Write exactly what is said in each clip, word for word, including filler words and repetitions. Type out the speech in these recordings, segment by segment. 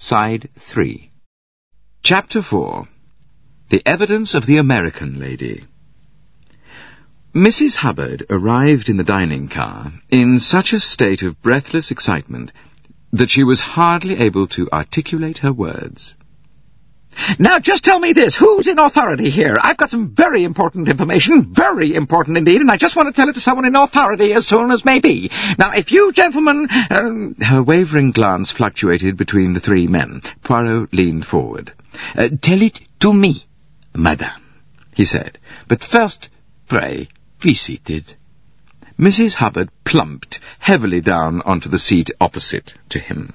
Side three. Chapter four. The Evidence of the American Lady. Missus Hubbard arrived in the dining car in such a state of breathless excitement that she was hardly able to articulate her words. "Now just tell me this, who's in authority here? I've got some very important information, very important indeed, and I just want to tell it to someone in authority as soon as may be. Now if you gentlemen—" Um, her wavering glance fluctuated between the three men. Poirot leaned forward. Uh, "Tell it to me, madame," he said, "but first, pray, be seated." Missus Hubbard plumped heavily down onto the seat opposite to him.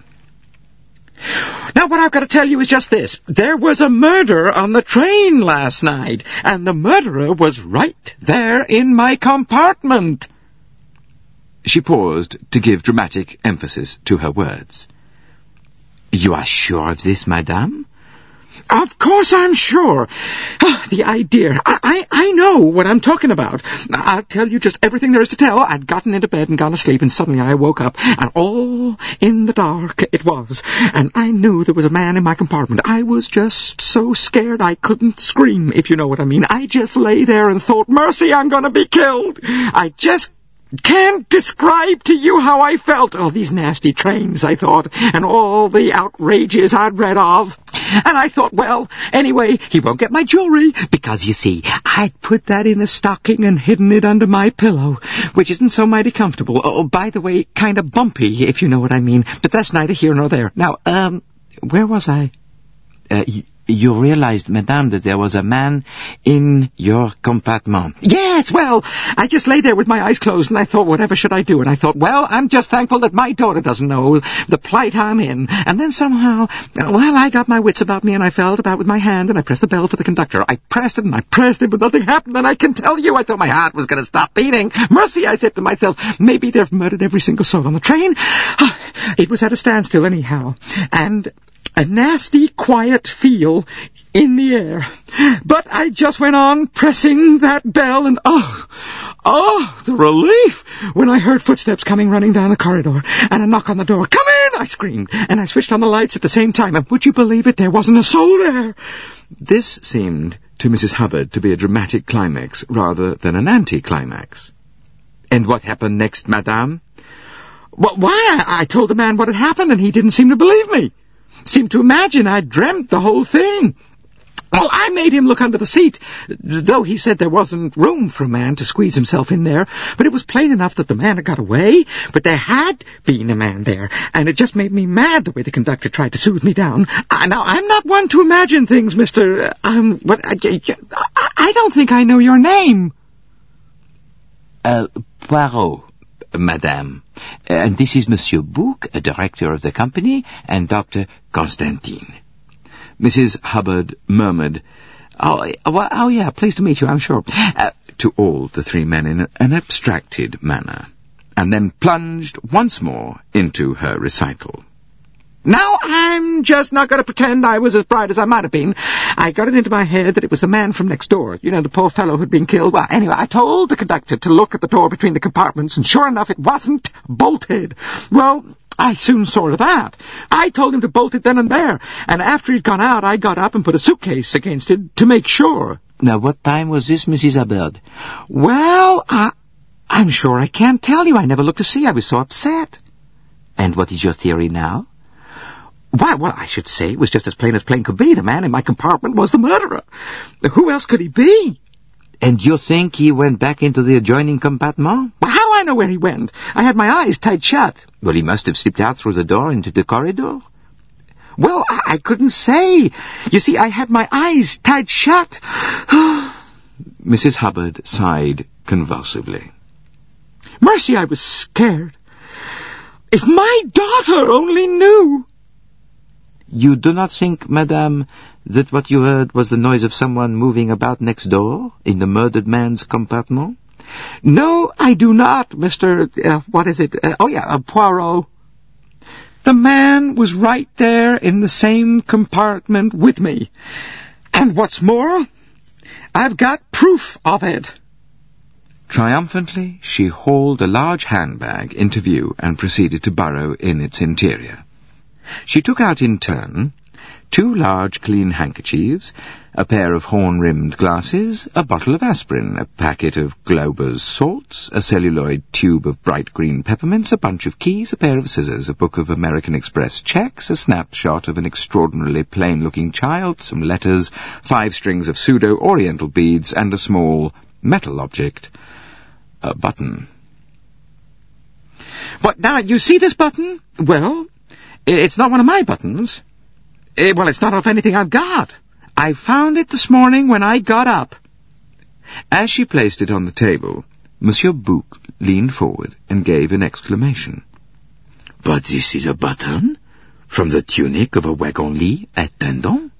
"Now what I've got to tell you is just this. There was a murder on the train last night, and the murderer was right there in my compartment." She paused to give dramatic emphasis to her words. "You are sure of this, madame?" "Of course I'm sure. Oh, the idea. I, I, I know what I'm talking about. I'll tell you just everything there is to tell. I'd gotten into bed and gone to sleep, and suddenly I woke up, and all in the dark it was. And I knew there was a man in my compartment. I was just so scared I couldn't scream, if you know what I mean. I just lay there and thought, mercy, I'm going to be killed. I just can't describe to you how I felt. All these nasty trains, I thought, and all the outrages I'd read of. And I thought, well, anyway, he won't get my jewelry, because, you see, I'd put that in a stocking and hidden it under my pillow, which isn't so mighty comfortable. Oh, by the way, kind of bumpy, if you know what I mean. But that's neither here nor there. Now, um, where was I?" Uh, "You realized, madame, that there was a man in your compartment?" "Yes, well, I just lay there with my eyes closed, and I thought, whatever should I do? And I thought, well, I'm just thankful that my daughter doesn't know the plight I'm in. And then somehow, well, I got my wits about me, and I felt about with my hand, and I pressed the bell for the conductor. I pressed it, and I pressed it, but nothing happened, and I can tell you, I thought my heart was going to stop beating. Mercy, I said to myself, maybe they've murdered every single soul on the train. It was at a standstill, anyhow, and a nasty, quiet feel in the air. But I just went on pressing that bell, and oh, oh, the relief when I heard footsteps coming running down the corridor, and a knock on the door. 'Come in!' I screamed, and I switched on the lights at the same time, and would you believe it, there wasn't a soul there." This seemed to Missus Hubbard to be a dramatic climax rather than an anticlimax. "And what happened next, madame?" "Well, why, I, I told the man what had happened, and he didn't seem to believe me. Seemed to imagine I dreamt the whole thing. Well, I made him look under the seat, though he said there wasn't room for a man to squeeze himself in there. But it was plain enough that the man had got away, but there had been a man there, and it just made me mad the way the conductor tried to soothe me down. I, now, I'm not one to imagine things, Mister Uh, um, what, I, I, I don't think I know your name." Uh, Poirot, madame. And this is Monsieur Bouc, a director of the company, and Doctor Constantine." Missus Hubbard murmured, "Oh, well, oh yeah, pleased to meet you, I'm sure," uh, to all the three men in an abstracted manner, and then plunged once more into her recital. "Now I'm just not going to pretend I was as bright as I might have been. I got it into my head that it was the man from next door, you know, the poor fellow who'd been killed. Well, anyway, I told the conductor to look at the door between the compartments, and sure enough, it wasn't bolted. Well, I soon saw to that. I told him to bolt it then and there, and after he'd gone out, I got up and put a suitcase against it to make sure." "Now, what time was this, Missus Hubbard?" "Well, I, I'm sure I can't tell you. I never looked to see. I was so upset." "And what is your theory now?" "Why, well, I should say it was just as plain as plain could be. The man in my compartment was the murderer. Who else could he be?" "And you think he went back into the adjoining compartment?" "Well, how do I know where he went? I had my eyes tight shut." "Well, he must have slipped out through the door into the corridor." "Well, I, I couldn't say. You see, I had my eyes tight shut." Missus Hubbard sighed convulsively. "Mercy, I was scared. If my daughter only knew." "You do not think, madame, that what you heard was the noise of someone moving about next door, in the murdered man's compartment?" "No, I do not, Mister Uh, what is it? Uh, oh, yeah, uh, Poirot. The man was right there in the same compartment with me. And what's more, I've got proof of it." Triumphantly, she hauled a large handbag into view and proceeded to burrow in its interior. She took out in turn two large clean handkerchiefs, a pair of horn-rimmed glasses, a bottle of aspirin, a packet of Glober's salts, a celluloid tube of bright green peppermints, a bunch of keys, a pair of scissors, a book of American Express checks, a snapshot of an extraordinarily plain-looking child, some letters, five strings of pseudo-oriental beads, and a small metal object, a button. What, now, you see this button? Well, it's not one of my buttons. It, well, it's not off anything I've got. I found it this morning when I got up. As she placed it on the table, Monsieur Bouc leaned forward and gave an exclamation. But this is a button from the tunic of a wagon-lit attendant?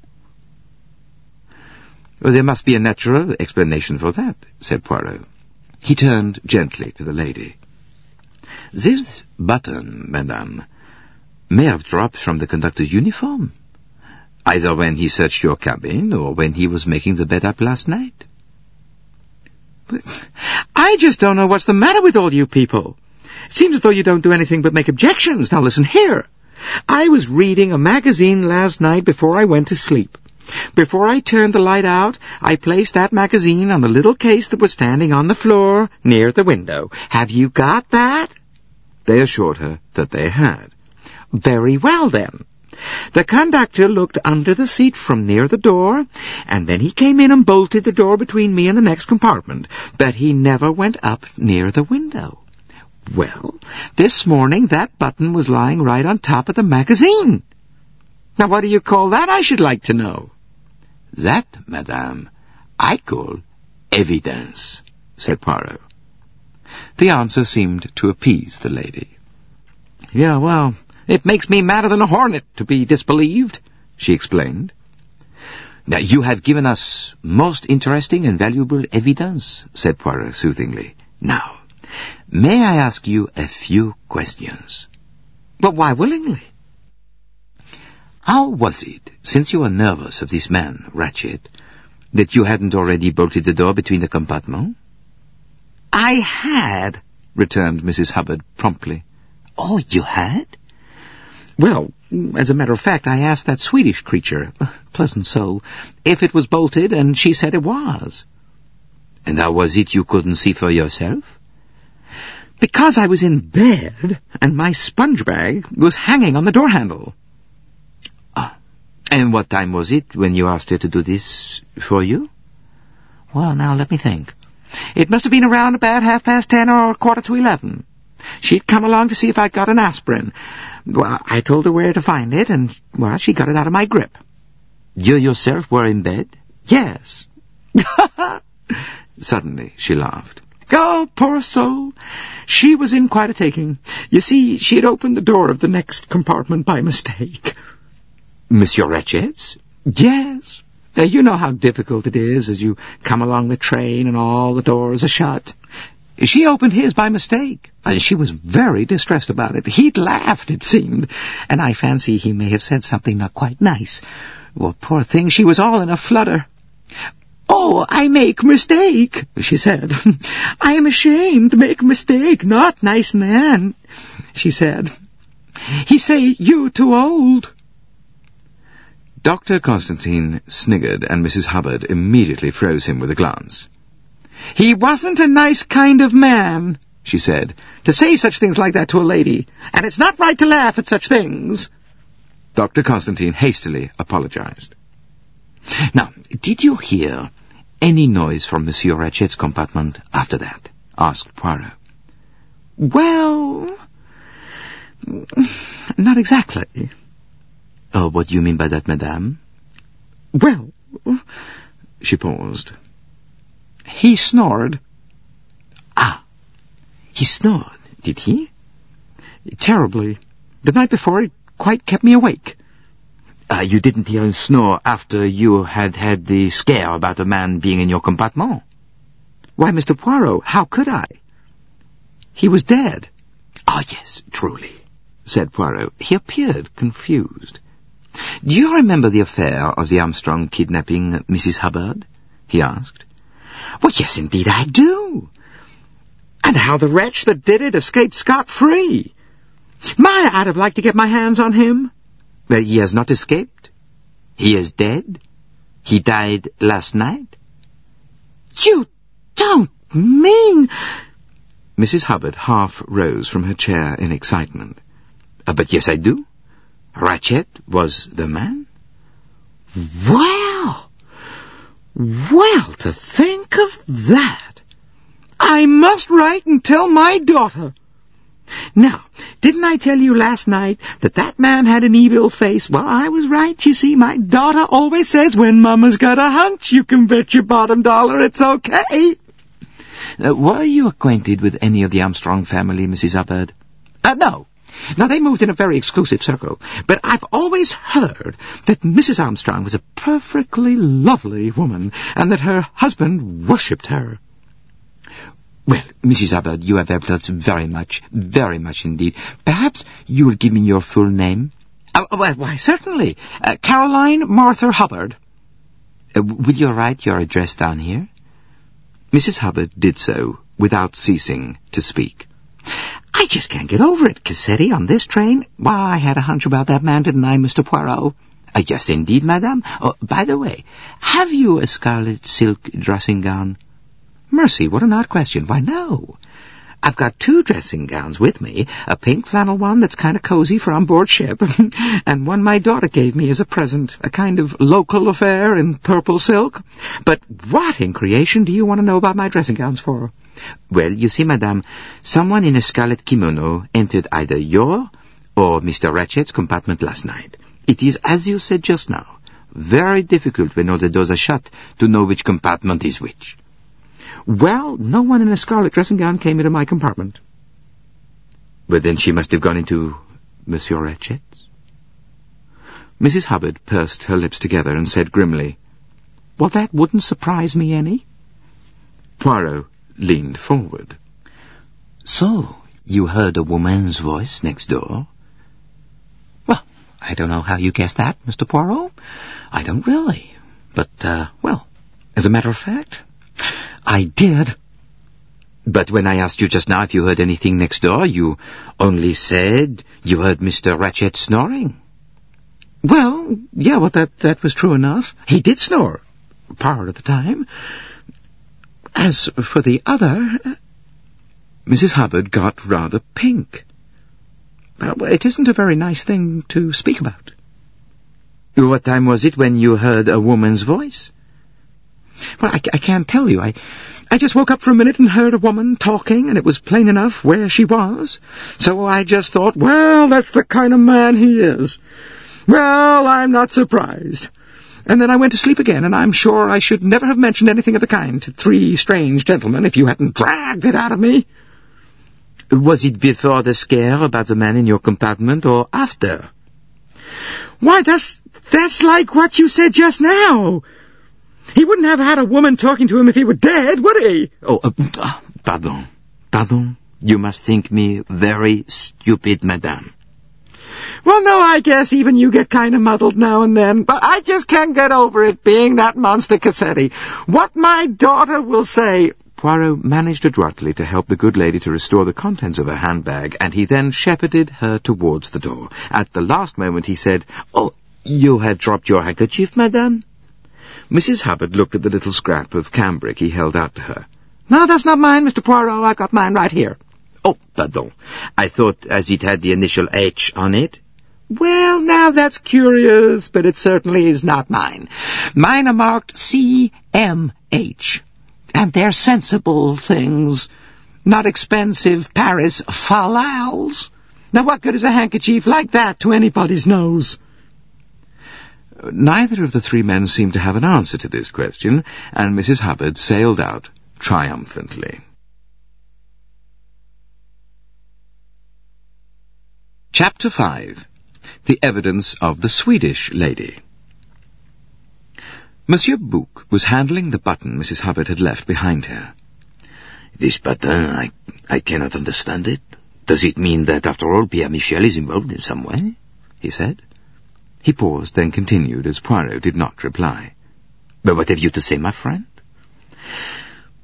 Well, there must be a natural explanation for that, said Poirot. He turned gently to the lady. This button, madame, may have dropped from the conductor's uniform, either when he searched your cabin or when he was making the bed up last night. I just don't know what's the matter with all you people. It seems as though you don't do anything but make objections. Now listen here. I was reading a magazine last night before I went to sleep. Before I turned the light out, I placed that magazine on a little case that was standing on the floor near the window. Have you got that? They assured her that they had. Very well, then. The conductor looked under the seat from near the door, and then he came in and bolted the door between me and the next compartment, but he never went up near the window. Well, this morning that button was lying right on top of the magazine. Now, what do you call that, I should like to know? That, madame, I call evidence, said Poirot. The answer seemed to appease the lady. Yeah, well... It makes me madder than a hornet to be disbelieved, she explained. Now, you have given us most interesting and valuable evidence, said Poirot soothingly. Now, may I ask you a few questions? But why willingly? How was it, since you were nervous of this man, Ratchett, that you hadn't already bolted the door between the compartments? I had, returned Missus Hubbard promptly. Oh, you had? Well, as a matter of fact, I asked that Swedish creature, pleasant soul, if it was bolted, and she said it was. And how was it you couldn't see for yourself? Because I was in bed, and my sponge bag was hanging on the door handle. Ah, and what time was it when you asked her to do this for you? Well, now, let me think. It must have been around about half past ten or quarter to eleven. She'd come along to see if I'd got an aspirin. Well, I told her where to find it, and, well, she got it out of my grip. You yourself were in bed? Yes. Suddenly she laughed. Oh, poor soul! She was in quite a taking. You see, she had opened the door of the next compartment by mistake. Monsieur Ratchett's? Yes. Now, you know how difficult it is as you come along the train and all the doors are shut. She opened his by mistake, and she was very distressed about it. He'd laughed, it seemed, and I fancy he may have said something not quite nice. Well, poor thing, she was all in a flutter. "Oh, I make mistake," she said. "I am ashamed to make mistake, not nice man," she said. "He say you too old." Doctor Constantine sniggered, and Missus Hubbard immediately froze him with a glance. "He wasn't a nice kind of man," she said, "to say such things like that to a lady, and it's not right to laugh at such things." Doctor Constantine hastily apologized. "Now, did you hear any noise from Monsieur Ratchett's compartment after that?" asked Poirot. "Well, not exactly." "Oh, what do you mean by that, madame?" "Well," she paused. "He snored." "Ah, he snored, did he?" "Terribly. The night before it quite kept me awake." Uh, "You didn't hear him snore after you had had the scare about a man being in your compartment?" "Why, Mister Poirot, how could I? He was dead." "Ah, oh, yes, truly," said Poirot. He appeared confused. "Do you remember the affair of the Armstrong kidnapping, Missus Hubbard?" he asked. "Well, yes, indeed I do. And how the wretch that did it escaped scot-free. My, I'd have liked to get my hands on him. He has not escaped. He is dead. He died last night. You don't mean... Missus Hubbard half rose from her chair in excitement. Uh, but yes, I do. Ratchett was the man. Well, well, to think of that. I must write and tell my daughter. Now, didn't I tell you last night that that man had an evil face? Well, I was right. You see, my daughter always says, when Mama's got a hunch, you can bet your bottom dollar it's okay. Uh, were you acquainted with any of the Armstrong family, Missus Hubbard? Uh, no. Now, they moved in a very exclusive circle, but I've always heard that Missus Armstrong was a perfectly lovely woman, and that her husband worshipped her. Well, Missus Hubbard, you have helped us very much, very much indeed. Perhaps you will give me your full name? Uh, why, why, certainly. Uh, Caroline Martha Hubbard. Uh, will you write your address down here? Missus Hubbard did so, without ceasing to speak. I just can't get over it, Cassetti, on this train. Why, I had a hunch about that man, didn't I, Mister Poirot? Uh, yes, indeed, madame. Oh, by the way, have you a scarlet silk dressing gown? Mercy, what an odd question. Why, no. I've got two dressing gowns with me, a pink flannel one that's kind of cozy for on board ship, and one my daughter gave me as a present, a kind of local affair in purple silk. But what in creation do you want to know about my dressing gowns for? Well, you see, madame, someone in a scarlet kimono entered either your or Mister Ratchett's compartment last night. It is, as you said just now, very difficult when all the doors are shut to know which compartment is which. Well, no one in a scarlet dressing gown came into my compartment. But then she must have gone into Monsieur Ratchett's. Missus Hubbard pursed her lips together and said grimly, "Well, that wouldn't surprise me any." Poirot leaned forward. "So, you heard a woman's voice next door?" "Well, I don't know how you guessed that, Mister Poirot. I don't really. But, uh, well, as a matter of fact... I did. But when I asked you just now if you heard anything next door, you only said you heard Mister Ratchett snoring." "Well, yeah, well, that, that was true enough. He did snore, part of the time. As for the other..." Missus Hubbard got rather pink. "Well, it isn't a very nice thing to speak about." "What time was it when you heard a woman's voice?" "Well, I, I can't tell you. I I just woke up for a minute and heard a woman talking, and it was plain enough where she was. So I just thought, well, that's the kind of man he is. Well, I'm not surprised. And then I went to sleep again, and I'm sure I should never have mentioned anything of the kind to three strange gentlemen if you hadn't dragged it out of me." "Was it before the scare about the man in your compartment, or after?" "Why, that's that's like what you said just now. He wouldn't have had a woman talking to him if he were dead, would he?" "Oh, uh, pardon, pardon. You must think me very stupid, madame." "Well, no, I guess even you get kind of muddled now and then. But I just can't get over it being that monster Cassetti. What my daughter will say..." Poirot managed adroitly to help the good lady to restore the contents of her handbag, and he then shepherded her towards the door. At the last moment he said, "Oh, you have dropped your handkerchief, madame?" Missus Hubbard looked at the little scrap of cambric he held out to her. "No, that's not mine, Mister Poirot. I got mine right here." "Oh, pardon. I thought as it had the initial H on it." "Well, now that's curious, but it certainly is not mine. Mine are marked C M H, and they're sensible things, not expensive Paris fal-lals. Now what good is a handkerchief like that to anybody's nose?" Neither of the three men seemed to have an answer to this question, and Missus Hubbard sailed out triumphantly. Chapter five. The Evidence of the Swedish Lady. Monsieur Bouc was handling the button Missus Hubbard had left behind her. "This button, I, I cannot understand it. Does it mean that, after all, Pierre Michel is involved in some way?" he said. He paused, then continued, as Poirot did not reply. "But what have you to say, my friend?"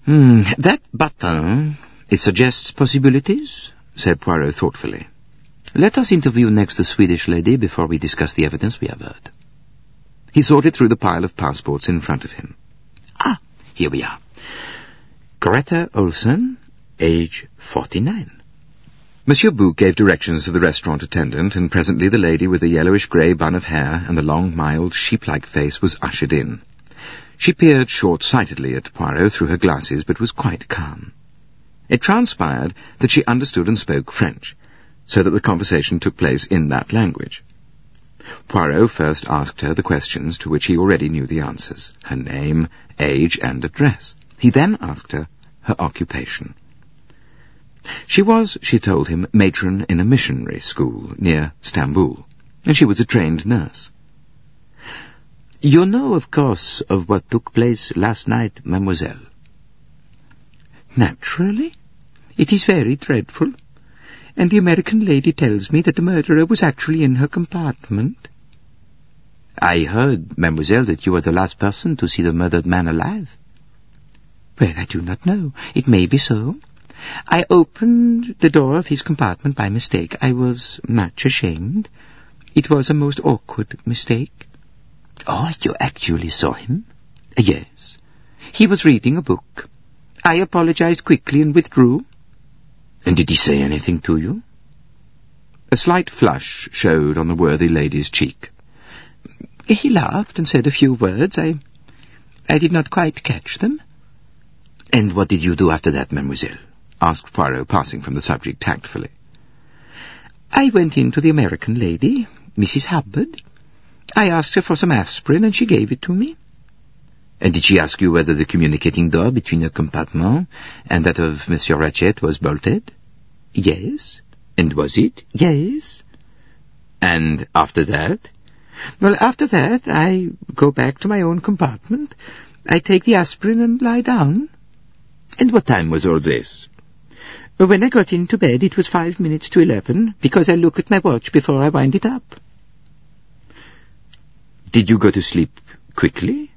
Hmm, "That button, it suggests possibilities," said Poirot thoughtfully. Let us interview next the Swedish lady before we discuss the evidence we have heard. He sorted through the pile of passports in front of him. Ah, here we are. Greta Olsen, age forty-nine. Monsieur Bouc gave directions to the restaurant attendant, and presently the lady with the yellowish-grey bun of hair and the long, mild, sheep-like face was ushered in. She peered short-sightedly at Poirot through her glasses, but was quite calm. It transpired that she understood and spoke French, so that the conversation took place in that language. Poirot first asked her the questions to which he already knew the answers, her name, age, and address. He then asked her her occupation. She was, she told him, matron in a missionary school near Stamboul, and she was a trained nurse. You know, of course, of what took place last night, mademoiselle. Naturally. It is very dreadful. And the American lady tells me that the murderer was actually in her compartment. I heard, mademoiselle, that you were the last person to see the murdered man alive. Well, I do not know. It may be so. I opened the door of his compartment by mistake. I was much ashamed. It was a most awkward mistake. Oh, you actually saw him? Yes. He was reading a book. I apologized quickly and withdrew. And did he say anything to you? A slight flush showed on the worthy lady's cheek. He laughed and said a few words. I, I did not quite catch them. And what did you do after that, mademoiselle? Asked Poirot, passing from the subject tactfully. I went in to the American lady, Missus Hubbard. I asked her for some aspirin, and she gave it to me. And did she ask you whether the communicating door between her compartment and that of Monsieur Ratchett was bolted? Yes. And was it? Yes. And after that? Well, after that, I go back to my own compartment. I take the aspirin and lie down. And what time was all this? When I got into bed, it was five minutes to eleven, because I look at my watch before I wind it up. Did you go to sleep quickly?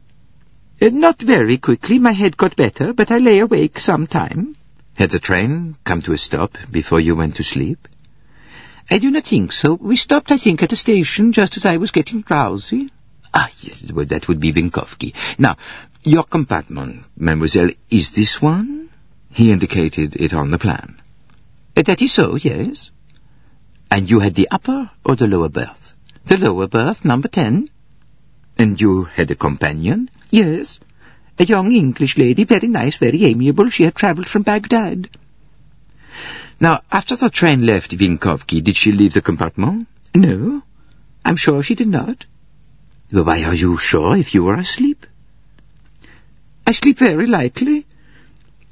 Uh, not very quickly. My head got better, but I lay awake some time. Had the train come to a stop before you went to sleep? I do not think so. We stopped, I think, at a station just as I was getting drowsy. Ah, yes, well, that would be Vinkovci. Now, your compartment, mademoiselle, is this one? He indicated it on the plan. That is so, yes. And you had the upper or the lower berth? The lower berth, number ten. And you had a companion? Yes. A young English lady, very nice, very amiable. She had travelled from Baghdad. Now, after the train left Vinkovci, did she leave the compartment? No. I'm sure she did not. Well, why are you sure if you were asleep? I sleep very lightly.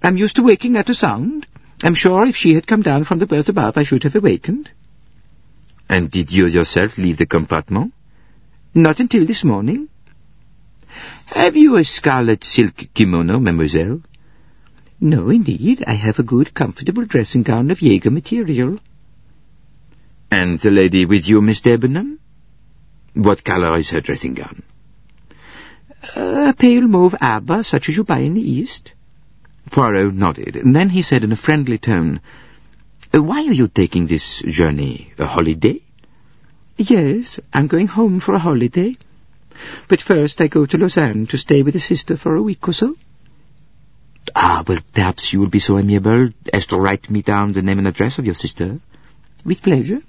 I'm used to waking at a sound. I'm sure if she had come down from the berth above, I should have awakened. And did you yourself leave the compartment? Not until this morning. Have you a scarlet silk kimono, mademoiselle? No, indeed. I have a good, comfortable dressing gown of Jaeger material. And the lady with you, Miss Debenham? What colour is her dressing gown? A pale mauve abba, such as you buy in the East. Poirot nodded, and then he said in a friendly tone, "Why are you taking this journey? A holiday?" "Yes, I'm going home for a holiday. But first I go to Lausanne to stay with a sister for a week or so." "Ah, well, perhaps you will be so amiable as to write me down the name and address of your sister." "With pleasure."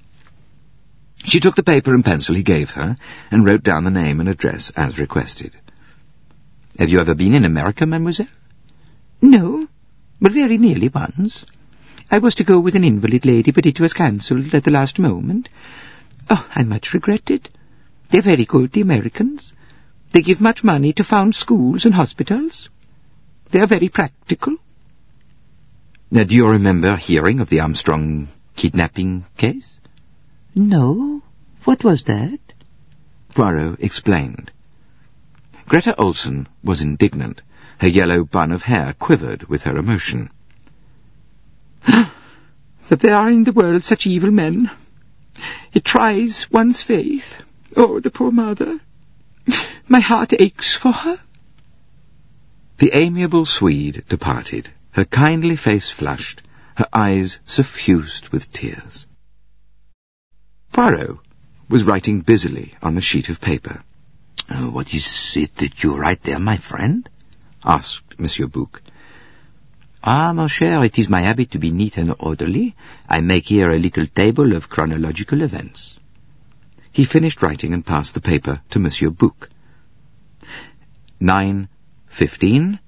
She took the paper and pencil he gave her, and wrote down the name and address as requested. "Have you ever been in America, mademoiselle?" "No, but very nearly once. I was to go with an invalid lady, but it was cancelled at the last moment. Oh, I much regret it. They're very good, the Americans. They give much money to found schools and hospitals. They are very practical." Now, do you remember hearing of the Armstrong kidnapping case? No. What was that? Poirot explained. Greta Olsen was indignant. Her yellow bun of hair quivered with her emotion. "That there are in the world such evil men. It tries one's faith. Oh, the poor mother. My heart aches for her." The amiable Swede departed, her kindly face flushed, her eyes suffused with tears. Poirot was writing busily on the sheet of paper. Uh, what is it that you write there, my friend? Asked Monsieur Bouc. Ah, mon cher, it is my habit to be neat and orderly. I make here a little table of chronological events. He finished writing and passed the paper to Monsieur Bouc. Nine fifteen,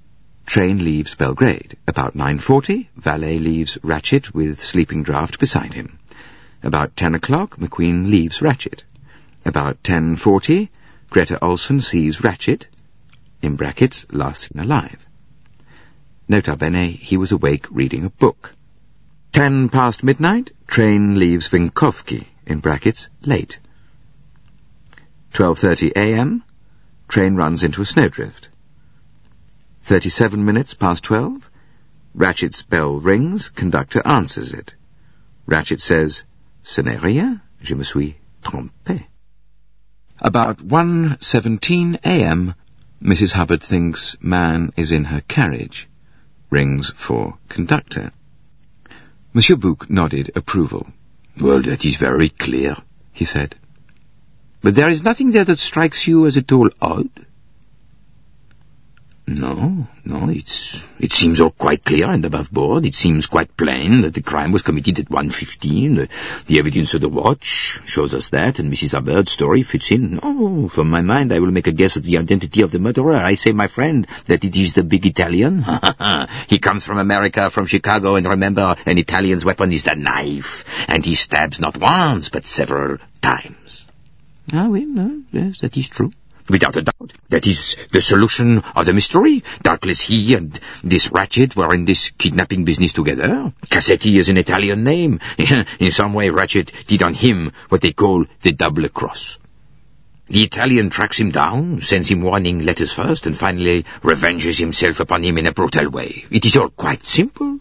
train leaves Belgrade. About nine forty, valet leaves Ratchett with sleeping draught beside him. About ten o'clock, MacQueen leaves Ratchett. About ten forty, Greta Olsen sees Ratchett, in brackets, last seen alive. Nota bene, he was awake reading a book. Ten past midnight, train leaves Vinkovci, in brackets, late. twelve thirty a m, train runs into a snowdrift. Thirty-seven minutes past twelve, Ratchett's bell rings, conductor answers it. Ratchett says, "Ce n'est rien, je me suis trompé." About one seventeen a m, Missus Hubbard thinks man is in her carriage. Rings for conductor. Monsieur Bouc nodded approval. "Well, that is very clear," he said. "But there is nothing there that strikes you as at all odd?" "No, no, it's, it seems all quite clear and above board. It seems quite plain that the crime was committed at one fifteen. The, the evidence of the watch shows us that, and Missus Hubbard's story fits in. No, from my mind, I will make a guess at the identity of the murderer. I say, my friend, that it is the big Italian. Ha, ha, ha. He comes from America, from Chicago, and remember, an Italian's weapon is the knife, and he stabs not once, but several times." "Ah, oui, no, yes, that is true." "Without a doubt, that is the solution of the mystery. Doubtless he and this Ratchett were in this kidnapping business together. Cassetti is an Italian name. In some way, Ratchett did on him what they call the double cross. The Italian tracks him down, sends him warning letters first, and finally revenges himself upon him in a brutal way. It is all quite simple."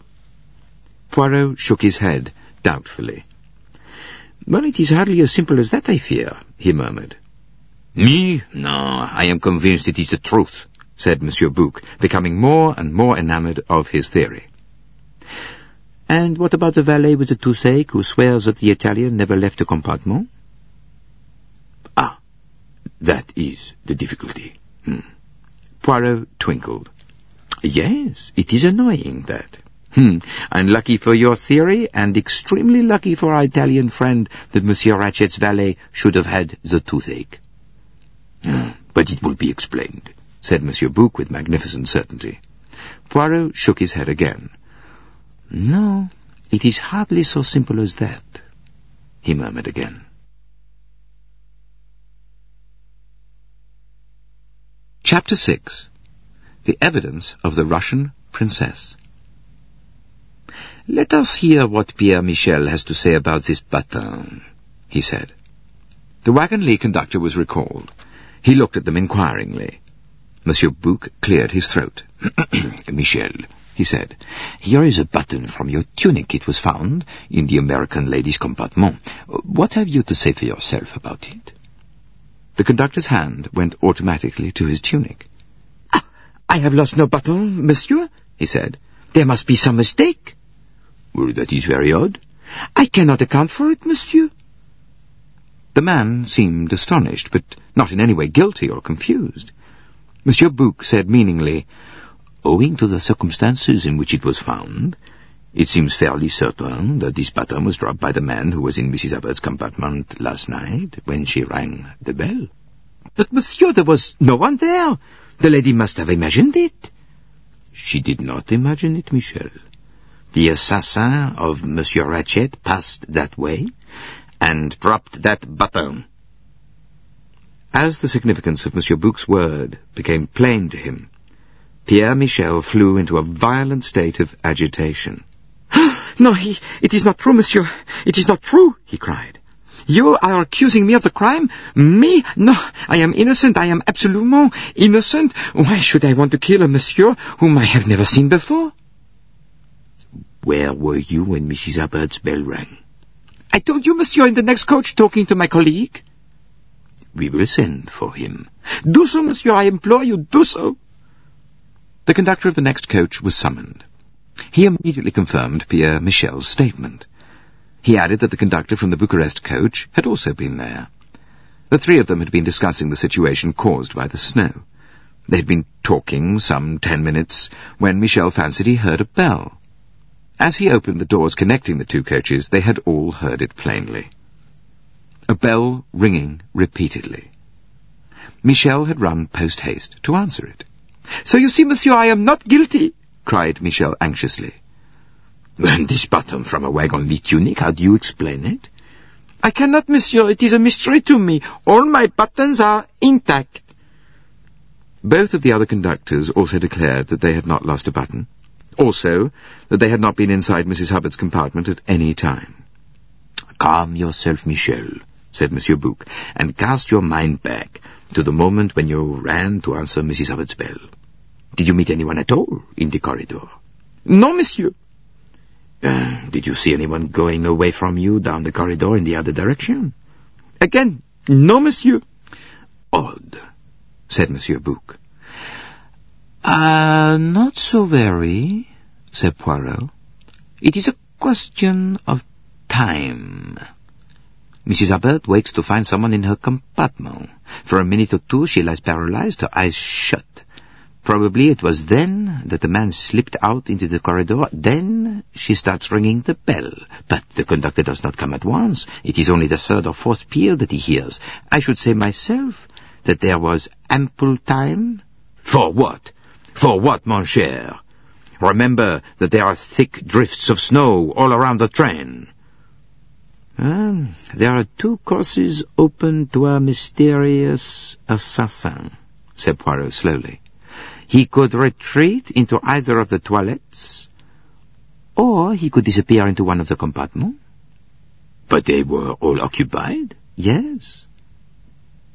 Poirot shook his head doubtfully. "Well, it is hardly as simple as that, I fear," he murmured. "Me? No, I am convinced it is the truth," said Monsieur Bouc, becoming more and more enamoured of his theory. "And what about the valet with the toothache who swears that the Italian never left the compartment?" "Ah, that is the difficulty." Hmm. Poirot twinkled. "Yes, it is annoying, that. Hmm. Unlucky for your theory, and extremely lucky for our Italian friend, that Monsieur Ratchett's valet should have had the toothache." "Ah, but it will be explained," said Monsieur Bouc with magnificent certainty. Poirot shook his head again. "No, it is hardly so simple as that," he murmured again. Chapter six. The Evidence of the Russian Princess. "Let us hear what Pierre Michel has to say about this baton," he said. The wagon-lit conductor was recalled. He looked at them inquiringly. Monsieur Bouc cleared his throat. "Michel," he said, "here is a button from your tunic. It was found in the American lady's compartment. What have you to say for yourself about it?" The conductor's hand went automatically to his tunic. "Ah, I have lost no button, monsieur," he said. "There must be some mistake." "Well, that is very odd." "I cannot account for it, monsieur." The man seemed astonished, but not in any way guilty or confused. Monsieur Bouc said meaningly, "Owing to the circumstances in which it was found, it seems fairly certain that this baton was dropped by the man who was in Missus Hubbard's compartment last night when she rang the bell." "But, monsieur, there was no one there. The lady must have imagined it." "She did not imagine it, Michel. The assassin of Monsieur Ratchett passed that way and dropped that baton." As the significance of Monsieur Bouc's word became plain to him, Pierre Michel flew into a violent state of agitation. "No, he, it is not true, monsieur. It is not true," he cried. "You are accusing me of the crime? Me? No, I am innocent. I am absolument innocent. Why should I want to kill a monsieur whom I have never seen before?" "Where were you when Missus Hubbard's bell rang?" "I told you, monsieur, in the next coach, talking to my colleague." "We will send for him." "Do so, monsieur, I implore you, do so." The conductor of the next coach was summoned. He immediately confirmed Pierre Michel's statement. He added that the conductor from the Bucharest coach had also been there. The three of them had been discussing the situation caused by the snow. They had been talking some ten minutes when Michel fancied he heard a bell. As he opened the doors connecting the two coaches, they had all heard it plainly. A bell ringing repeatedly. Michel had run post-haste to answer it. "So you see, monsieur, I am not guilty," cried Michel anxiously. "And this button from a wagon-lit tunic, how do you explain it?" "I cannot, monsieur. It is a mystery to me. All my buttons are intact." Both of the other conductors also declared that they had not lost a button. Also, that they had not been inside Missus Hubbard's compartment at any time. "Calm yourself, Michel," said Monsieur Bouc, "and cast your mind back to the moment when you ran to answer Missus Hubbard's bell. Did you meet anyone at all in the corridor?" "No, monsieur." Uh, "Did you see anyone going away from you down the corridor in the other direction?" "Again, no, monsieur." "Odd," said Monsieur Bouc. "Ah, uh, not so very," said Poirot. "It is a question of time. Missus Hubbard wakes to find someone in her compartment. For a minute or two she lies paralyzed, her eyes shut. Probably it was then that the man slipped out into the corridor. Then she starts ringing the bell. But the conductor does not come at once. It is only the third or fourth peal that he hears. I should say myself that there was ample time." "For what? For what, mon cher? Remember that there are thick drifts of snow all around the train." "Ah, there are two courses open to a mysterious assassin," said Poirot slowly. "He could retreat into either of the toilettes, or he could disappear into one of the compartments." "But they were all occupied?" "Yes."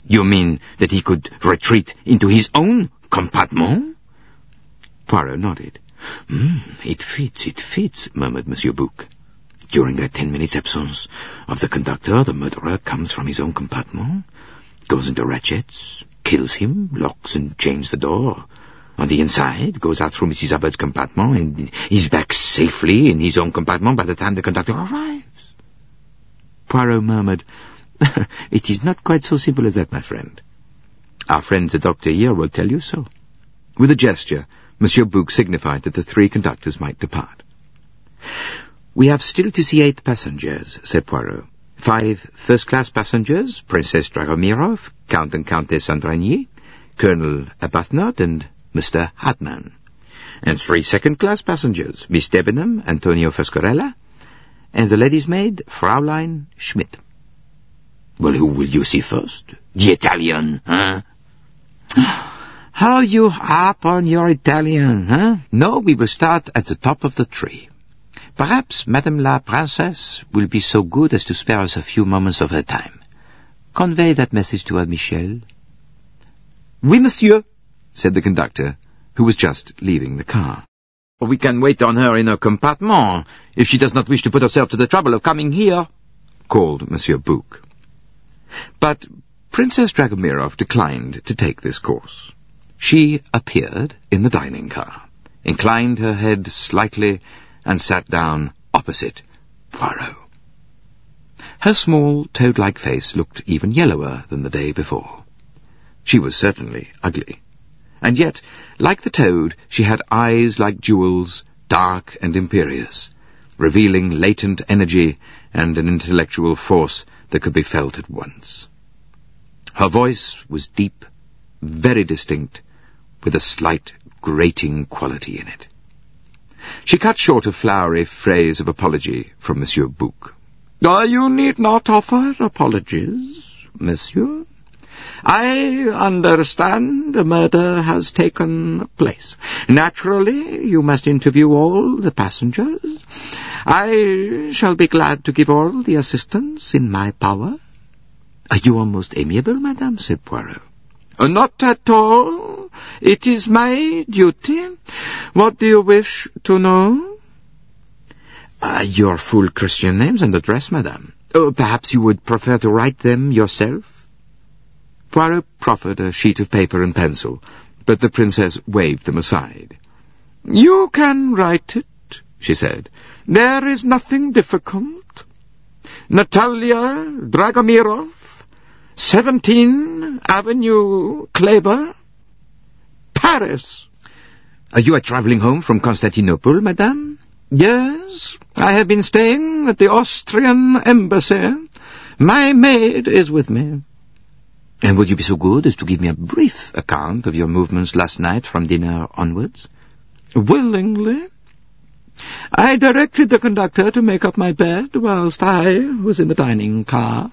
"You mean that he could retreat into his own compartment?" Poirot nodded. Mm, "It fits, it fits," murmured Monsieur Bouc. "During that ten minutes' absence of the conductor, the murderer comes from his own compartment, goes into Ratchett's, kills him, locks and chains the door. On the inside, goes out through Missus Hubbard's compartment, and is back safely in his own compartment by the time the conductor arrives." Poirot murmured, "It is not quite so simple as that, my friend. Our friend the doctor here will tell you so." With a gesture, Monsieur Bouc signified that the three conductors might depart. "We have still to see eight passengers," said Poirot. "Five first-class passengers, Princess Dragomirov, Count and Countess Andrenyi, Colonel Arbuthnot, and Mister Hardman, and three second-class passengers, Miss Debenham, Antonio Fascarella, and the lady's maid, Fraulein Schmidt." "Well, who will you see first? The Italian, huh?" "How you harp on your Italian, huh? No, we will start at the top of the tree. Perhaps Madame la Princesse will be so good as to spare us a few moments of her time. Convey that message to her, Michel." "Oui, monsieur," said the conductor, who was just leaving the car. "We can wait on her in her compartment, if she does not wish to put herself to the trouble of coming here," called Monsieur Bouc. But Princess Dragomirov declined to take this course. She appeared in the dining car, inclined her head slightly, and sat down opposite Poirot. Her small, toad-like face looked even yellower than the day before. She was certainly ugly. And yet, like the toad, she had eyes like jewels, dark and imperious, revealing latent energy and an intellectual force that could be felt at once. Her voice was deep, very distinct, with a slight grating quality in it. She cut short a flowery phrase of apology from Monsieur Bouc. "Ah, you need not offer apologies, monsieur. I understand the murder has taken place. Naturally, you must interview all the passengers. I shall be glad to give all the assistance in my power." "Are you almost amiable, madame?" said Poirot. "Not at all. It is my duty. What do you wish to know?" Uh, "your full Christian names and address, madame. Oh, perhaps you would prefer to write them yourself?" Poirot proffered a sheet of paper and pencil, but the princess waved them aside. "You can write it," she said. "There is nothing difficult." Natalia Dragomirov, seventeen Avenue Kleber, Paris. Are you travelling home from Constantinople, madame? Yes, I have been staying at the Austrian embassy. My maid is with me. And would you be so good as to give me a brief account of your movements last night from dinner onwards? Willingly. I directed the conductor to make up my bed whilst I was in the dining car.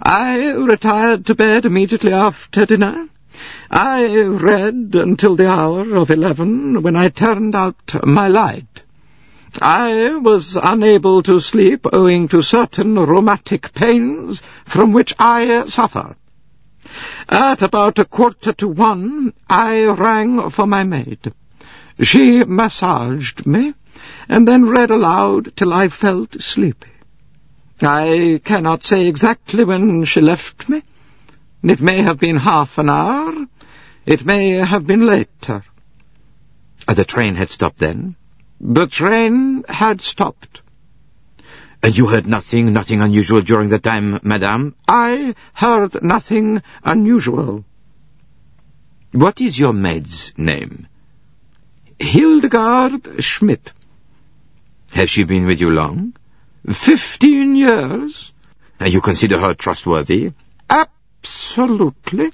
I retired to bed immediately after dinner. I read until the hour of eleven, when I turned out my light. I was unable to sleep owing to certain rheumatic pains from which I suffer. At about a quarter to one, I rang for my maid. She massaged me, and then read aloud till I felt sleepy. I cannot say exactly when she left me. It may have been half an hour. It may have been later. Uh, the train had stopped then? The train had stopped. And you heard nothing, nothing unusual during the time, madame? I heard nothing unusual. What is your maid's name? Hildegarde Schmidt. Has she been with you long? Fifteen years. And you consider her trustworthy? Absolutely. Absolutely.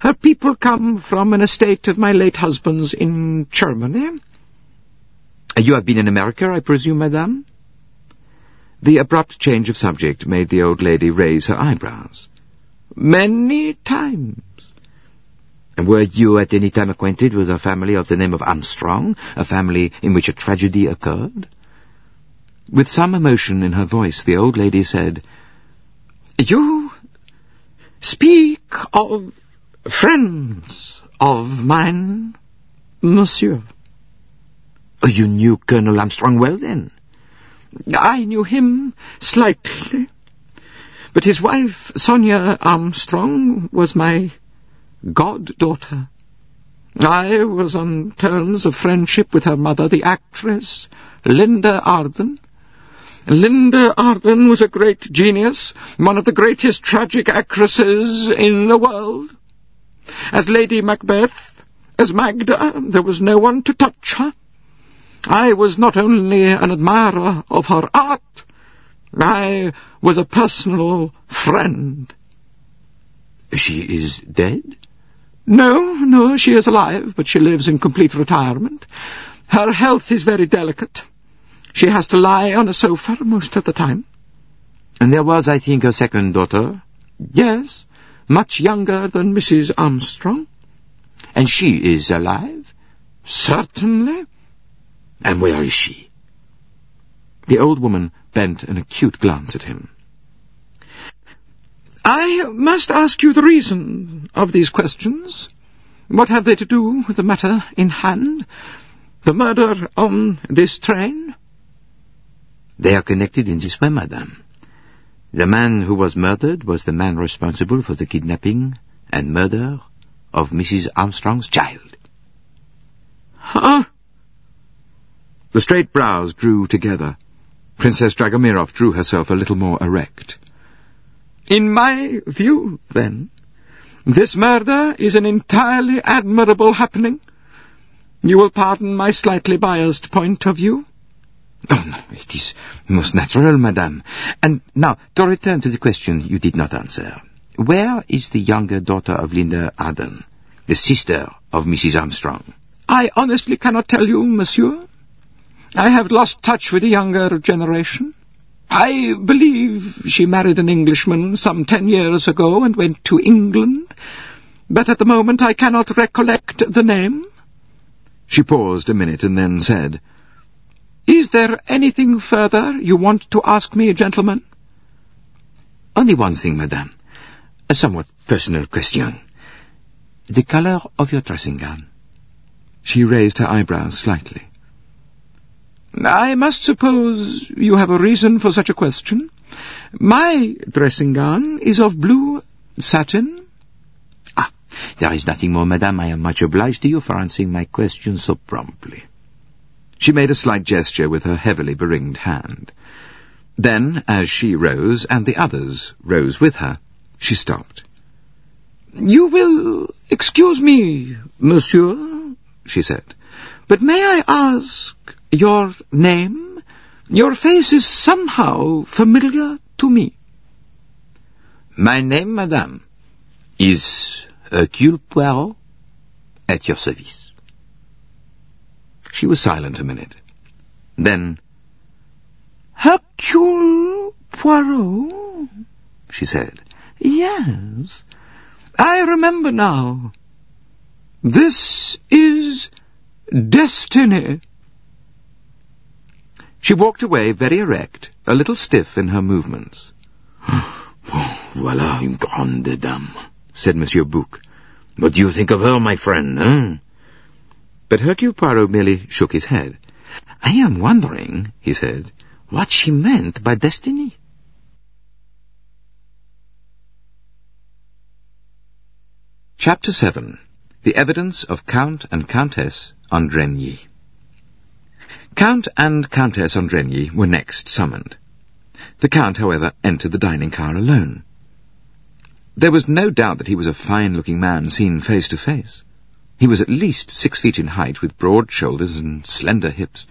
Her people come from an estate of my late husband's in Germany. You have been in America, I presume, madame? The abrupt change of subject made the old lady raise her eyebrows. Many times. And were you at any time acquainted with a family of the name of Armstrong, a family in which a tragedy occurred? With some emotion in her voice, the old lady said, You... Speak of friends of mine, monsieur. Oh, you knew Colonel Armstrong well, then? I knew him slightly, but his wife, Sonia Armstrong, was my goddaughter. I was on terms of friendship with her mother, the actress, Linda Arden. Linda Arden was a great genius, one of the greatest tragic actresses in the world. As Lady Macbeth, as Magda, there was no one to touch her. I was not only an admirer of her art, I was a personal friend. She is dead? No, no, she is alive, but she lives in complete retirement. Her health is very delicate. She has to lie on a sofa most of the time. And there was, I think, a second daughter? Yes, much younger than Missus Armstrong. And she is alive? Certainly. And where is she? The old woman bent an acute glance at him. I must ask you the reason of these questions. What have they to do with the matter in hand? The murder on this train? They are connected in this way, madame. The man who was murdered was the man responsible for the kidnapping and murder of Missus Armstrong's child. Huh? The straight brows drew together. Princess Dragomirov drew herself a little more erect. In my view, then, this murder is an entirely admirable happening. You will pardon my slightly biased point of view. Oh, no, it is most natural, madame. And now, to return to the question you did not answer. Where is the younger daughter of Linda Arden, the sister of Missus Armstrong? I honestly cannot tell you, monsieur. I have lost touch with the younger generation. I believe she married an Englishman some ten years ago and went to England, but at the moment I cannot recollect the name. She paused a minute and then said, Is there anything further you want to ask me, gentlemen? Only one thing, madame. A somewhat personal question. The colour of your dressing gown. She raised her eyebrows slightly. I must suppose you have a reason for such a question. My dressing gown is of blue satin. Ah, there is nothing more, madame. I am much obliged to you for answering my question so promptly. She made a slight gesture with her heavily beringed hand. Then, as she rose, and the others rose with her, she stopped. "You will excuse me, monsieur," she said, "but may I ask your name? Your face is somehow familiar to me." "My name, madame, is Hercule Poirot, at your service." She was silent a minute. Then, "Hercule Poirot," she said. "Yes, I remember now. This is destiny." She walked away very erect, a little stiff in her movements. "Bon, voilà une grande dame," said Monsieur Bouc. "What do you think of her, my friend, eh?" But Hercule Poirot merely shook his head. "I am wondering," he said, "what she meant by destiny." Chapter seven. The Evidence of Count and Countess Andrenyi. Count and Countess Andrenyi were next summoned. The Count, however, entered the dining car alone. There was no doubt that he was a fine-looking man seen face to face. He was at least six feet in height, with broad shoulders and slender hips.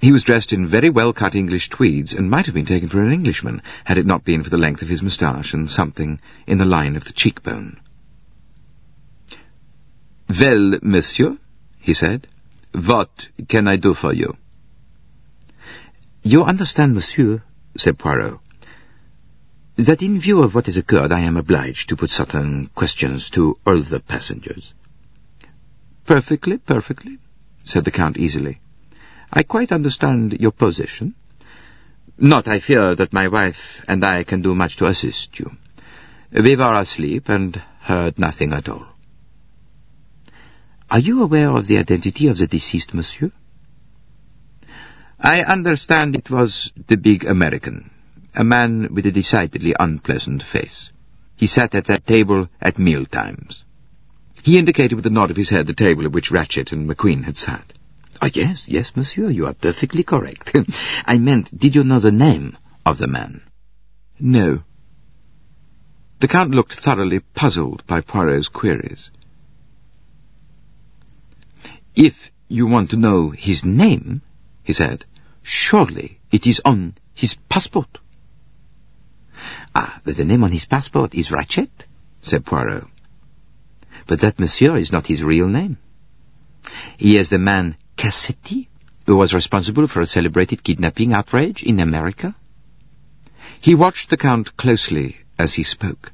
He was dressed in very well-cut English tweeds, and might have been taken for an Englishman, had it not been for the length of his moustache and something in the line of the cheekbone. "Well, monsieur," he said, "what can I do for you?" "You understand, monsieur," said Poirot, "that in view of what has occurred, I am obliged to put certain questions to all the passengers." "Perfectly, perfectly," said the Count easily. "I quite understand your position. Not, I fear, that my wife and I can do much to assist you. We were asleep and heard nothing at all." "Are you aware of the identity of the deceased, monsieur?" "I understand it was the big American, a man with a decidedly unpleasant face. He sat at that table at meal times." He indicated with a nod of his head the table at which Ratchett and McQueen had sat. "Ah, oh, yes, yes, monsieur, you are perfectly correct. I meant, did you know the name of the man?" "No." The Count looked thoroughly puzzled by Poirot's queries. "If you want to know his name," he said, "surely it is on his passport." "Ah, but the name on his passport is Ratchett," said Poirot. "But that, monsieur, is not his real name. He is the man Cassetti, who was responsible for a celebrated kidnapping outrage in America." He watched the Count closely as he spoke,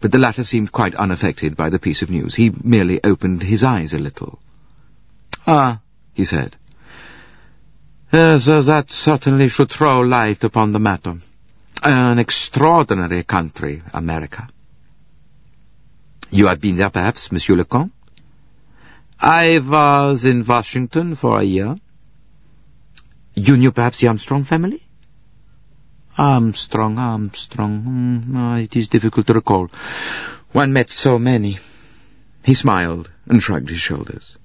but the latter seemed quite unaffected by the piece of news. He merely opened his eyes a little. "Ah," he said, uh, so "that certainly should throw light upon the matter. An extraordinary country, America." "You have been there, perhaps, Monsieur le Comte?" "I was in Washington for a year." "You knew perhaps the Armstrong family?" "Armstrong, Armstrong, mm, no, it is difficult to recall. One met so many." He smiled and shrugged his shoulders.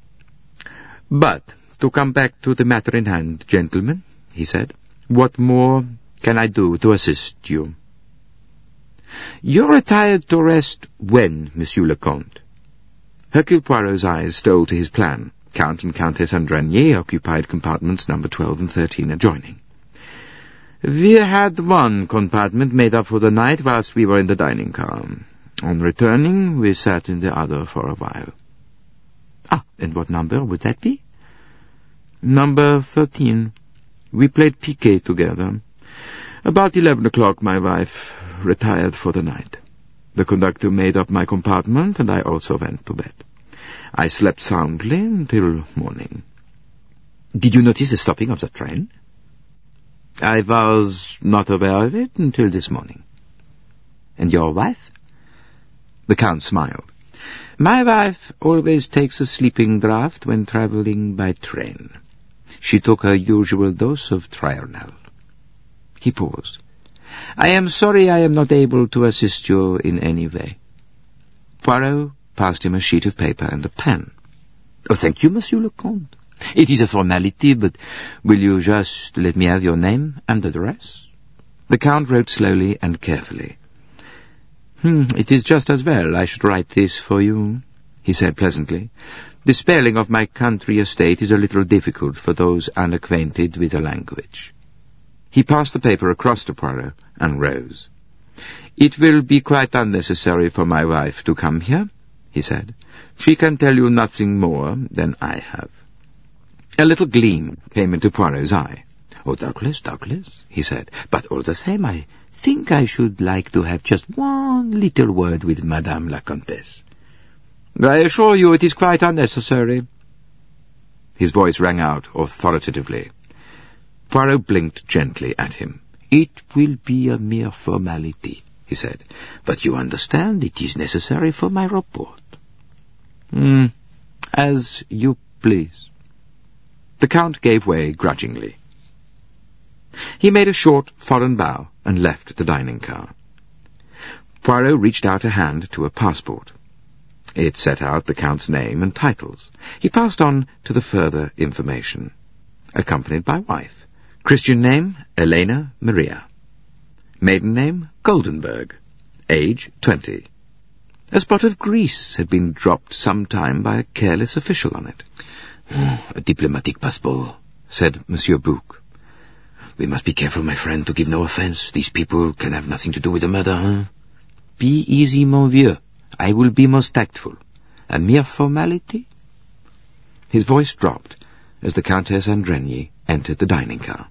"But to come back to the matter in hand, gentlemen," he said, "what more can I do to assist you?" "You retired to rest when, Monsieur le Comte?" Hercule Poirot's eyes stole to his plan. Count and Countess Andrenyi occupied compartments number twelve and thirteen adjoining. "We had one compartment made up for the night whilst we were in the dining car. On returning, we sat in the other for a while." "Ah, and what number would that be?" "Number thirteen. We played piquet together. About eleven o'clock, my wife retired for the night. The conductor made up my compartment, and I also went to bed. I slept soundly until morning." "Did you notice the stopping of the train?" "I was not aware of it until this morning." "And your wife?" The Count smiled. "My wife always takes a sleeping draught when travelling by train. She took her usual dose of Tylenol." He paused. "I am sorry I am not able to assist you in any way." Poirot passed him a sheet of paper and a pen. "Oh, thank you, Monsieur le Comte. It is a formality, but will you just let me have your name and address?" The Count wrote slowly and carefully. Hmm, it is just as well I should write this for you, he said pleasantly. The spelling of my country estate is a little difficult for those unacquainted with the language. He passed the paper across to Poirot and rose. It will be quite unnecessary for my wife to come here, he said. She can tell you nothing more than I have. A little gleam came into Poirot's eye. Oh, Douglas, Douglas, he said, but all the same I think I should like to have just one little word with Madame la Comtesse. I assure you it is quite unnecessary. His voice rang out authoritatively. Poirot blinked gently at him. It will be a mere formality, he said, but you understand it is necessary for my report. Mm, as you please. The Count gave way grudgingly. He made a short foreign bow and left the dining car. Poirot reached out a hand to a passport. It set out the Count's name and titles. He passed on to the further information, accompanied by wife. Christian name, Elena Maria. Maiden name, Goldenberg. Age, twenty. A spot of grease had been dropped some time by a careless official on it. Oh, a diplomatic passport, said Monsieur Bouc. We must be careful, my friend, to give no offence. These people can have nothing to do with the murder, huh? Be easy, mon vieux. I will be most tactful. A mere formality? His voice dropped as the Countess Andrenyi entered the dining car.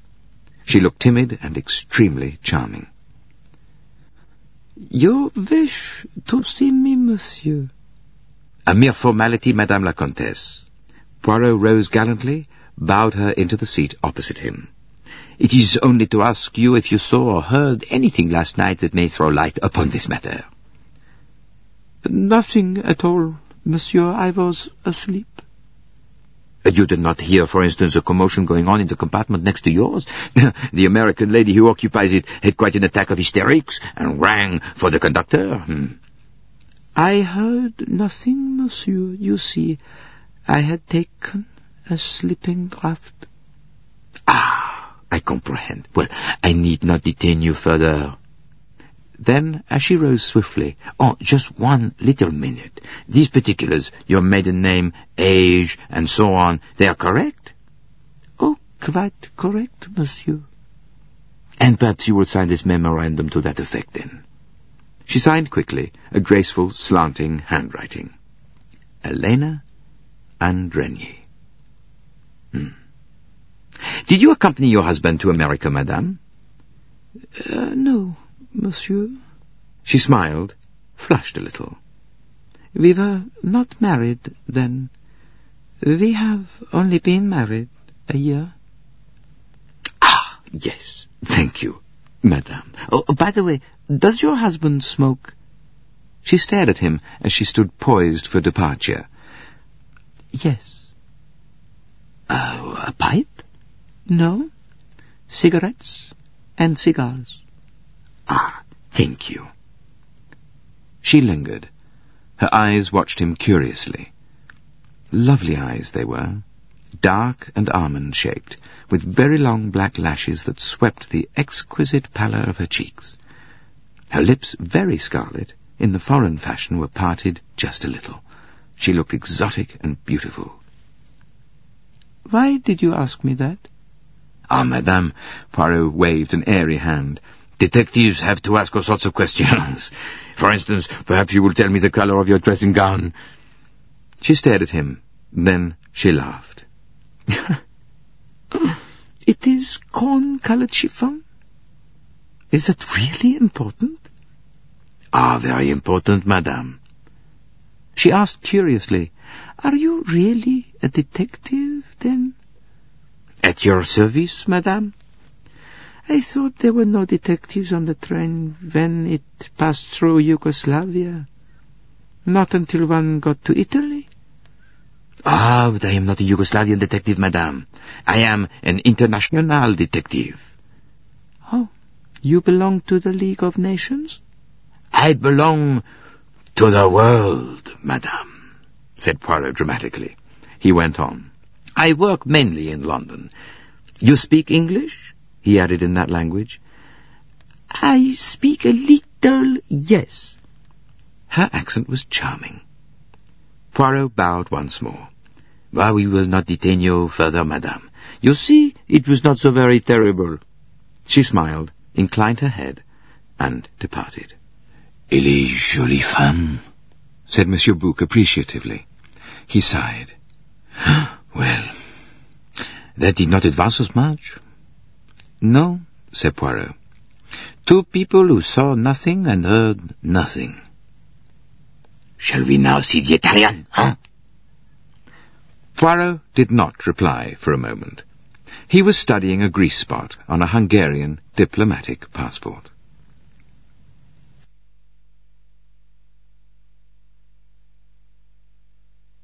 She looked timid and extremely charming. You wish to see me, monsieur? A mere formality, Madame la Comtesse. Poirot rose gallantly, bowed her into the seat opposite him. It is only to ask you if you saw or heard anything last night that may throw light upon this matter. Nothing at all, monsieur. I was asleep. You did not hear, for instance, a commotion going on in the compartment next to yours? The American lady who occupies it had quite an attack of hysterics and rang for the conductor. Hmm. I heard nothing, monsieur. You see, I had taken a sleeping draught. Ah! I comprehend. Well, I need not detain you further. Then, as she rose swiftly, oh, just one little minute. These particulars, your maiden name, age, and so on, they are correct? Oh, quite correct, monsieur. And perhaps you will sign this memorandum to that effect, then. She signed quickly, a graceful, slanting handwriting. Elena Andrenyi. Hmm. Did you accompany your husband to America, madame? Uh, no, monsieur. She smiled, flushed a little. We were not married then. We have only been married a year. Ah, yes, thank you, madame. Oh, by the way, does your husband smoke? She stared at him as she stood poised for departure. Yes. Oh, a pipe? No, cigarettes and cigars. Ah, thank you. She lingered. Her eyes watched him curiously. Lovely eyes they were, dark and almond-shaped, with very long black lashes that swept the exquisite pallor of her cheeks. Her lips, very scarlet, in the foreign fashion, were parted just a little. She looked exotic and beautiful. Why did you ask me that? Ah, madame, Poirot waved an airy hand. Detectives have to ask all sorts of questions. For instance, perhaps you will tell me the colour of your dressing gown. She stared at him. Then she laughed. It is corn-coloured chiffon? Is that really important? Ah, very important, madame. She asked curiously, Are you really a detective, then? At your service, madame? I thought there were no detectives on the train when it passed through Yugoslavia. Not until one got to Italy. Ah, but I am not a Yugoslavian detective, madame. I am an international detective. Oh, you belong to the League of Nations? I belong to the world, madame, said Poirot dramatically. He went on. I work mainly in London. You speak English? He added in that language. I speak a little, yes. Her accent was charming. Poirot bowed once more. Well, we will not detain you further, madame. You see, it was not so very terrible. She smiled, inclined her head, and departed. Elle est jolie femme, said Monsieur Bouc appreciatively. He sighed. Well, that did not advance us much. No, said Poirot. Two people who saw nothing and heard nothing. Shall we now see the Italian, huh? Poirot did not reply for a moment. He was studying a grease spot on a Hungarian diplomatic passport.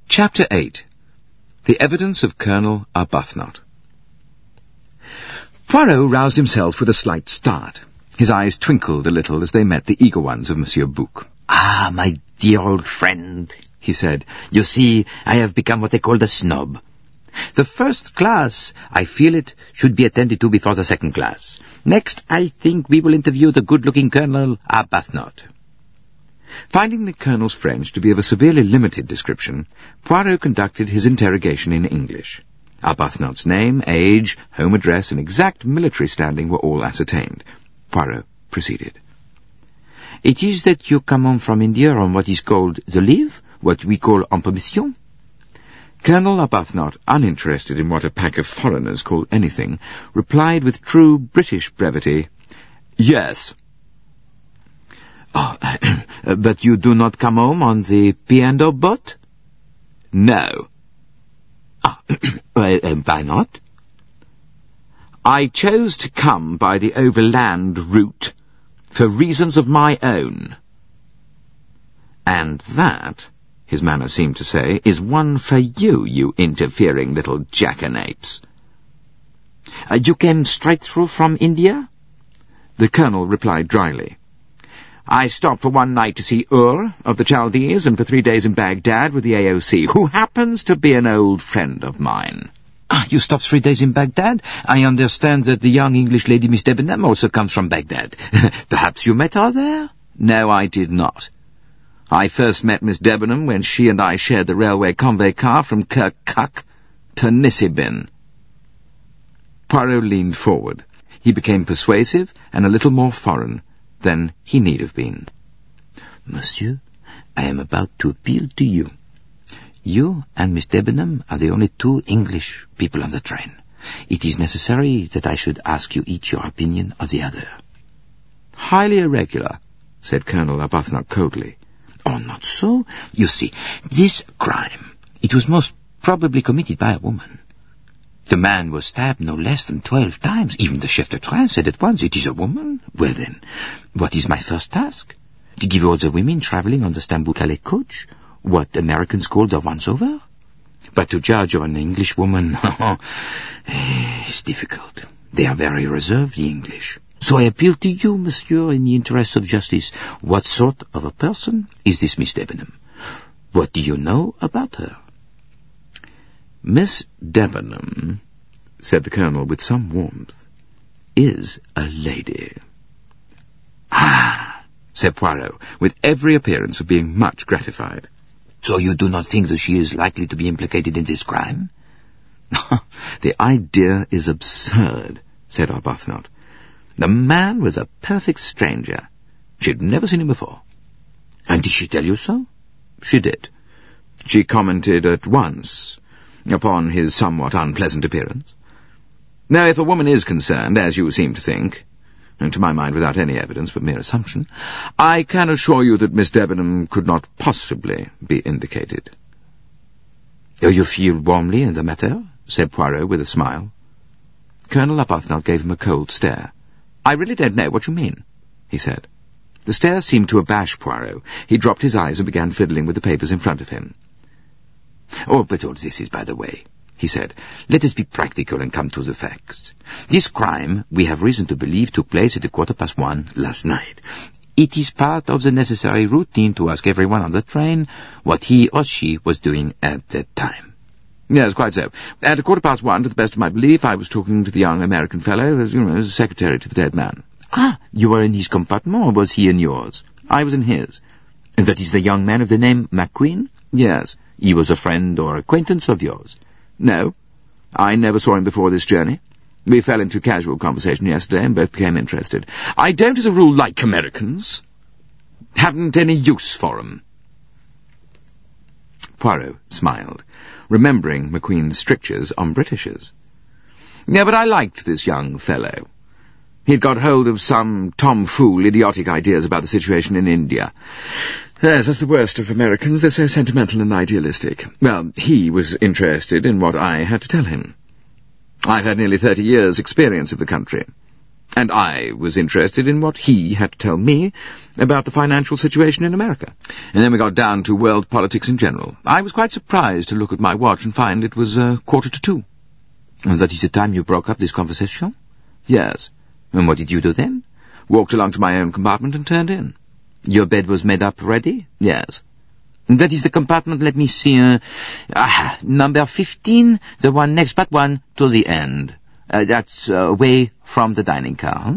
Chapter eight. The Evidence of Colonel Arbuthnot. Poirot roused himself with a slight start. His eyes twinkled a little as they met the eager ones of Monsieur Bouc. Ah, my dear old friend, he said, you see, I have become what they call the snob. The first class, I feel it, should be attended to before the second class. Next, I think we will interview the good-looking Colonel Arbuthnot. Finding the colonel's French to be of a severely limited description, Poirot conducted his interrogation in English. Arbuthnot's name, age, home address, and exact military standing were all ascertained. Poirot proceeded. It is that you come on from India on what is called the leave, what we call en permission? Colonel Arbuthnot, uninterested in what a pack of foreigners call anything, replied with true British brevity, Yes. Oh, but you do not come home on the P and O boat? No. Ah, well, um, why not? I chose to come by the overland route for reasons of my own. And that, his manner seemed to say, is one for you, you interfering little jackanapes. Uh, you came straight through from India? The colonel replied dryly. I stopped for one night to see Ur of the Chaldees and for three days in Baghdad with the A O C, who happens to be an old friend of mine. Ah, you stopped three days in Baghdad? I understand that the young English lady Miss Debenham also comes from Baghdad. Perhaps you met her there? No, I did not. I first met Miss Debenham when she and I shared the railway convoy car from Kirkuk to Nisibin. Poirot leaned forward. He became persuasive and a little more foreign than he need have been. Monsieur, I am about to appeal to you. You and Miss Debenham are the only two English people on the train. It is necessary that I should ask you each your opinion of the other. Highly irregular, said Colonel Arbuthnot coldly. Oh, not so. You see, this crime, it was most probably committed by a woman. The man was stabbed no less than twelve times. Even the chef de train said at once, it is a woman. Well then, what is my first task? To give all the women travelling on the Stamboul coach what Americans call the once-over? But to judge of an English woman, it's difficult. They are very reserved, the English. So I appeal to you, monsieur, in the interest of justice. What sort of a person is this Miss Debenham? What do you know about her? Miss Debenham, said the colonel with some warmth, is a lady. Ah, said Poirot, with every appearance of being much gratified. So you do not think that she is likely to be implicated in this crime? The idea is absurd, said Arbuthnot. The man was a perfect stranger. She had never seen him before. And did she tell you so? She did. She commented at once upon his somewhat unpleasant appearance. Now, if a woman is concerned, as you seem to think, and to my mind without any evidence but mere assumption, I can assure you that Miss Debenham could not possibly be indicated. Do you feel warmly in the matter? Said Poirot with a smile. Colonel Arbuthnot gave him a cold stare. I really don't know what you mean, he said. The stare seemed to abash Poirot. He dropped his eyes and began fiddling with the papers in front of him. Oh, but all this is by the way, he said. Let us be practical and come to the facts. This crime, we have reason to believe, took place at a quarter past one last night. It is part of the necessary routine to ask everyone on the train what he or she was doing at that time. Yes, quite so. At a quarter past one, to the best of my belief, I was talking to the young American fellow, as you know, as secretary to the dead man. Ah, you were in his compartment, or was he in yours? I was in his. And that is the young man of the name MacQueen? Yes. He was a friend or acquaintance of yours? No. I never saw him before this journey. We fell into casual conversation yesterday and both became interested. I don't, as a rule, like Americans. Haven't any use for 'em. Poirot smiled, remembering McQueen's strictures on Britishers. Yeah, but I liked this young fellow. He'd got hold of some tomfool idiotic ideas about the situation in India. Yes, that's the worst of Americans. They're so sentimental and idealistic. Well, he was interested in what I had to tell him. I've had nearly thirty years' experience of the country, and I was interested in what he had to tell me about the financial situation in America. And then we got down to world politics in general. I was quite surprised to look at my watch and find it was a uh, quarter to two. And that is the time you broke up this conversation? Yes. And what did you do then? Walked along to my own compartment and turned in. Your bed was made up ready? Yes. And that is the compartment, let me see, uh, ah, number fifteen, the one next but one to the end. Uh, that's uh, away from the dining car, huh?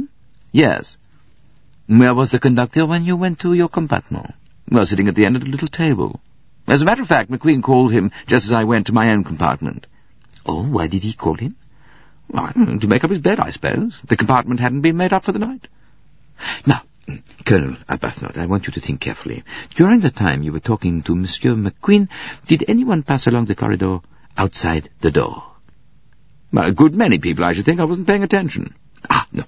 Yes. Where was the conductor when you went to your compartment? Well, sitting at the end of the little table. As a matter of fact, McQueen called him just as I went to my own compartment. Oh, why did he call him? Well, to make up his bed, I suppose. The compartment hadn't been made up for the night. Now, Colonel Arbuthnot, I want you to think carefully. During the time you were talking to Monsieur McQueen, did anyone pass along the corridor outside the door? Well, a good many people, I should think. I wasn't paying attention. Ah, no.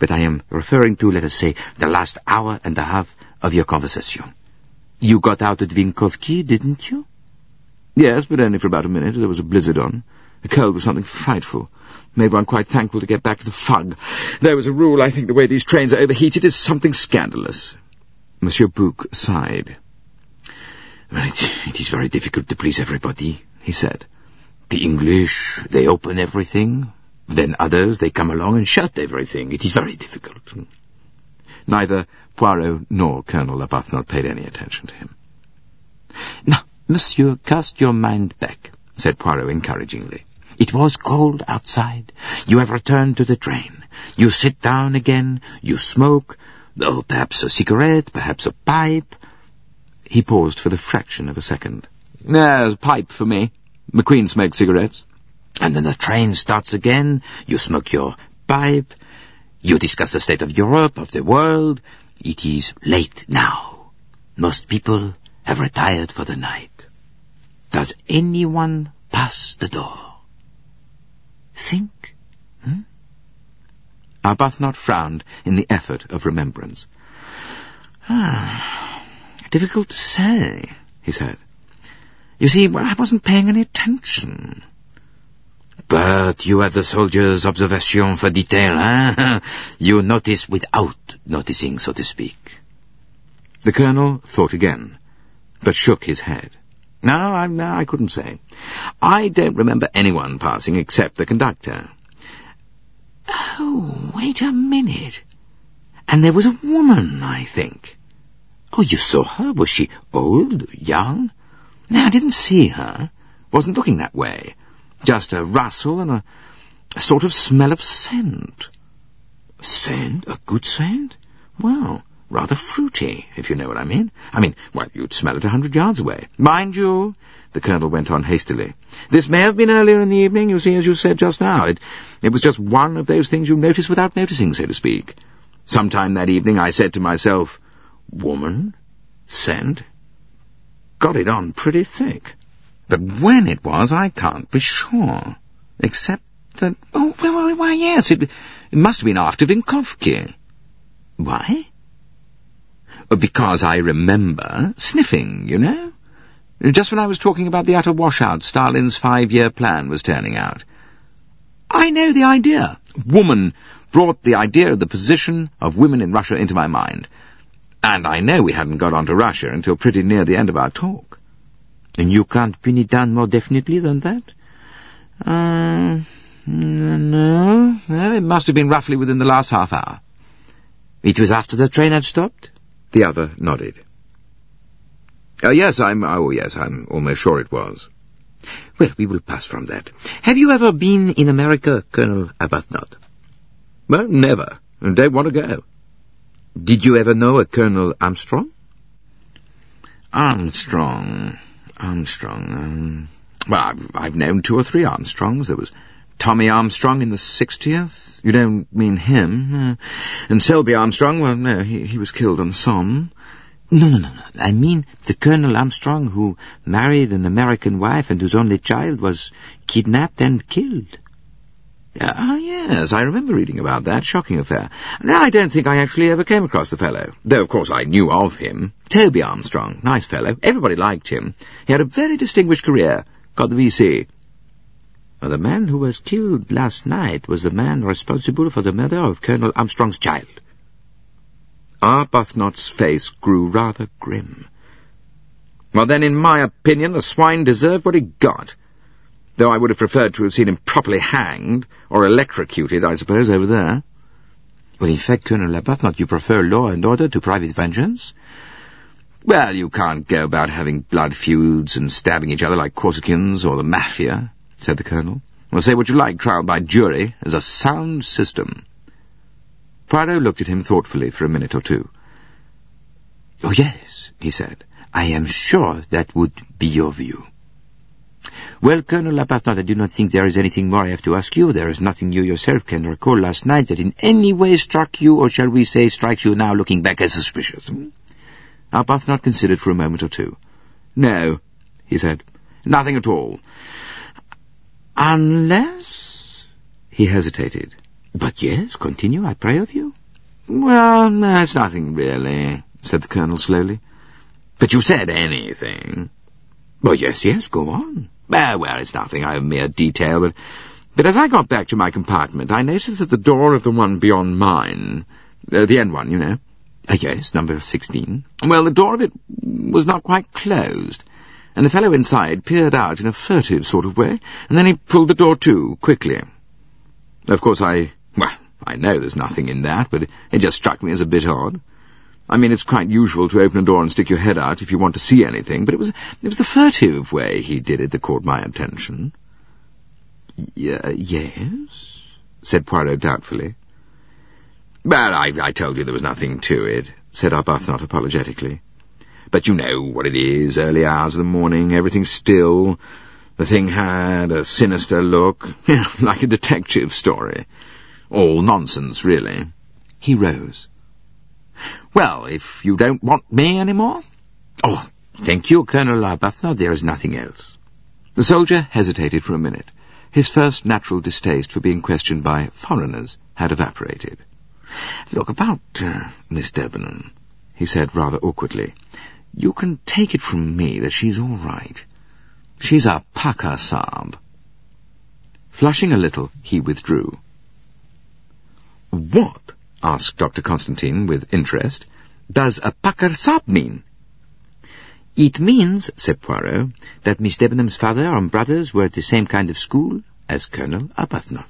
But I am referring to, let us say, the last hour and a half of your conversation. You got out at Vinkovci, didn't you? Yes, but only for about a minute. There was a blizzard on. The cold was something frightful. Made one quite thankful to get back to the fog. There was a rule, I think, the way these trains are overheated is something scandalous. Monsieur Bouc sighed. Well, it, it is very difficult to please everybody, he said. The English, they open everything. Then others, they come along and shut everything. It is very difficult. Neither Poirot nor Colonel Arbuthnot paid any attention to him. Now, Monsieur, cast your mind back, said Poirot encouragingly. It was cold outside. You have returned to the train. You sit down again. You smoke. Oh, perhaps a cigarette, perhaps a pipe. He paused for the fraction of a second. There's a pipe for me. McQueen smoked cigarettes. And then the train starts again. You smoke your pipe. You discuss the state of Europe, of the world. It is late now. Most people have retired for the night. Does anyone pass the door? Think? Hmm? Arbuthnot frowned in the effort of remembrance. Ah, difficult to say, he said. You see, well, I wasn't paying any attention. But you have the soldier's observation for detail, eh? You notice without noticing, so to speak. The colonel thought again, but shook his head. No, no, I, no, I couldn't say. I don't remember anyone passing except the conductor. Oh, wait a minute. And there was a woman, I think. Oh, you saw her? Was she old, young? No, I didn't see her. Wasn't looking that way. Just a rustle and a, a sort of smell of scent. Scent? A good scent? Well... rather fruity, if you know what I mean. I mean, well, you'd smell it a hundred yards away. Mind you, the colonel went on hastily, this may have been earlier in the evening, you see, as you said just now. It, it was just one of those things you notice without noticing, so to speak. Sometime that evening I said to myself, woman, scent, got it on pretty thick. But when it was, I can't be sure. Except that, oh, well, why, yes, it, it must have been after Vinkovci. Why? Because I remember sniffing, you know? Just when I was talking about the utter washout Stalin's five-year plan was turning out. I know the idea. Woman brought the idea of the position of women in Russia into my mind. And I know we hadn't got on to Russia until pretty near the end of our talk. And you can't pin it down more definitely than that? Uh, no, no, it must have been roughly within the last half hour. It was after the train had stopped? The other nodded. Oh, yes, I'm... Oh, yes, I'm almost sure it was. Well, we will pass from that. Have you ever been in America, Colonel Arbuthnot? Well, never, and they want to go. Did you ever know a Colonel Armstrong? Armstrong. Armstrong. Um, well, I've, I've known two or three Armstrongs. There was Tommy Armstrong in the sixtieth. You don't mean him. Uh, and Selby Armstrong, well, no, he, he was killed on the Somme. No, no, no, no. I mean the Colonel Armstrong who married an American wife and whose only child was kidnapped and killed. Ah, uh, yes, I remember reading about that. Shocking affair. Now, I don't think I actually ever came across the fellow, though, of course, I knew of him. Toby Armstrong, nice fellow. Everybody liked him. He had a very distinguished career. Got the V C. Well, the man who was killed last night was the man responsible for the murder of Colonel Armstrong's child. Arbuthnot's face grew rather grim. Well, then, in my opinion, the swine deserved what he got. Though I would have preferred to have seen him properly hanged, or electrocuted, I suppose, over there. Well, in fact, Colonel Arbuthnot, you prefer law and order to private vengeance? Well, you can't go about having blood feuds and stabbing each other like Corsicans or the Mafia, said the Colonel. Well, say what you like, trial by jury is a sound system. Poirot looked at him thoughtfully for a minute or two. Oh, yes, he said, I am sure that would be your view. Well, Colonel Arbuthnot, I do not think there is anything more I have to ask you. There is nothing you yourself can recall last night that in any way struck you, or shall we say strikes you now looking back as suspicious. Hmm? Arbuthnot considered for a moment or two. No, he said, nothing at all. Unless... He hesitated. But yes, continue, I pray of you. Well, no, it's nothing really, said the Colonel slowly. But you said anything. Well, yes, yes, go on. Well, well, it's nothing, I have mere detail, but... But as I got back to my compartment, I noticed that the door of the one beyond mine, uh, the end one, you know, uh, yes, number sixteen, well, the door of it was not quite closed, and the fellow inside peered out in a furtive sort of way, and then he pulled the door to, quickly. Of course, I... well, I know there's nothing in that, but it just struck me as a bit odd. I mean, it's quite usual to open a door and stick your head out if you want to see anything, but it was it was the furtive way he did it that caught my attention. Y- yes? said Poirot doubtfully. Well, I, I told you there was nothing to it, said Arbuthnot apologetically. But you know what it is, early hours of the morning, everything's still. The thing had a sinister look, like a detective story. All nonsense, really. He rose. Well, if you don't want me any more? Oh, thank you, Colonel Arbuthnot, there is nothing else. The soldier hesitated for a minute. His first natural distaste for being questioned by foreigners had evaporated. Look, about uh, Miss Debenham, he said rather awkwardly, you can take it from me that she's all right. She's a paka saab. Flushing a little, he withdrew. What? Asked Doctor Constantine with interest. Does a pakar sab mean? It means, said Poirot, that Miss Debenham's father and brothers were at the same kind of school as Colonel Arbuthnot.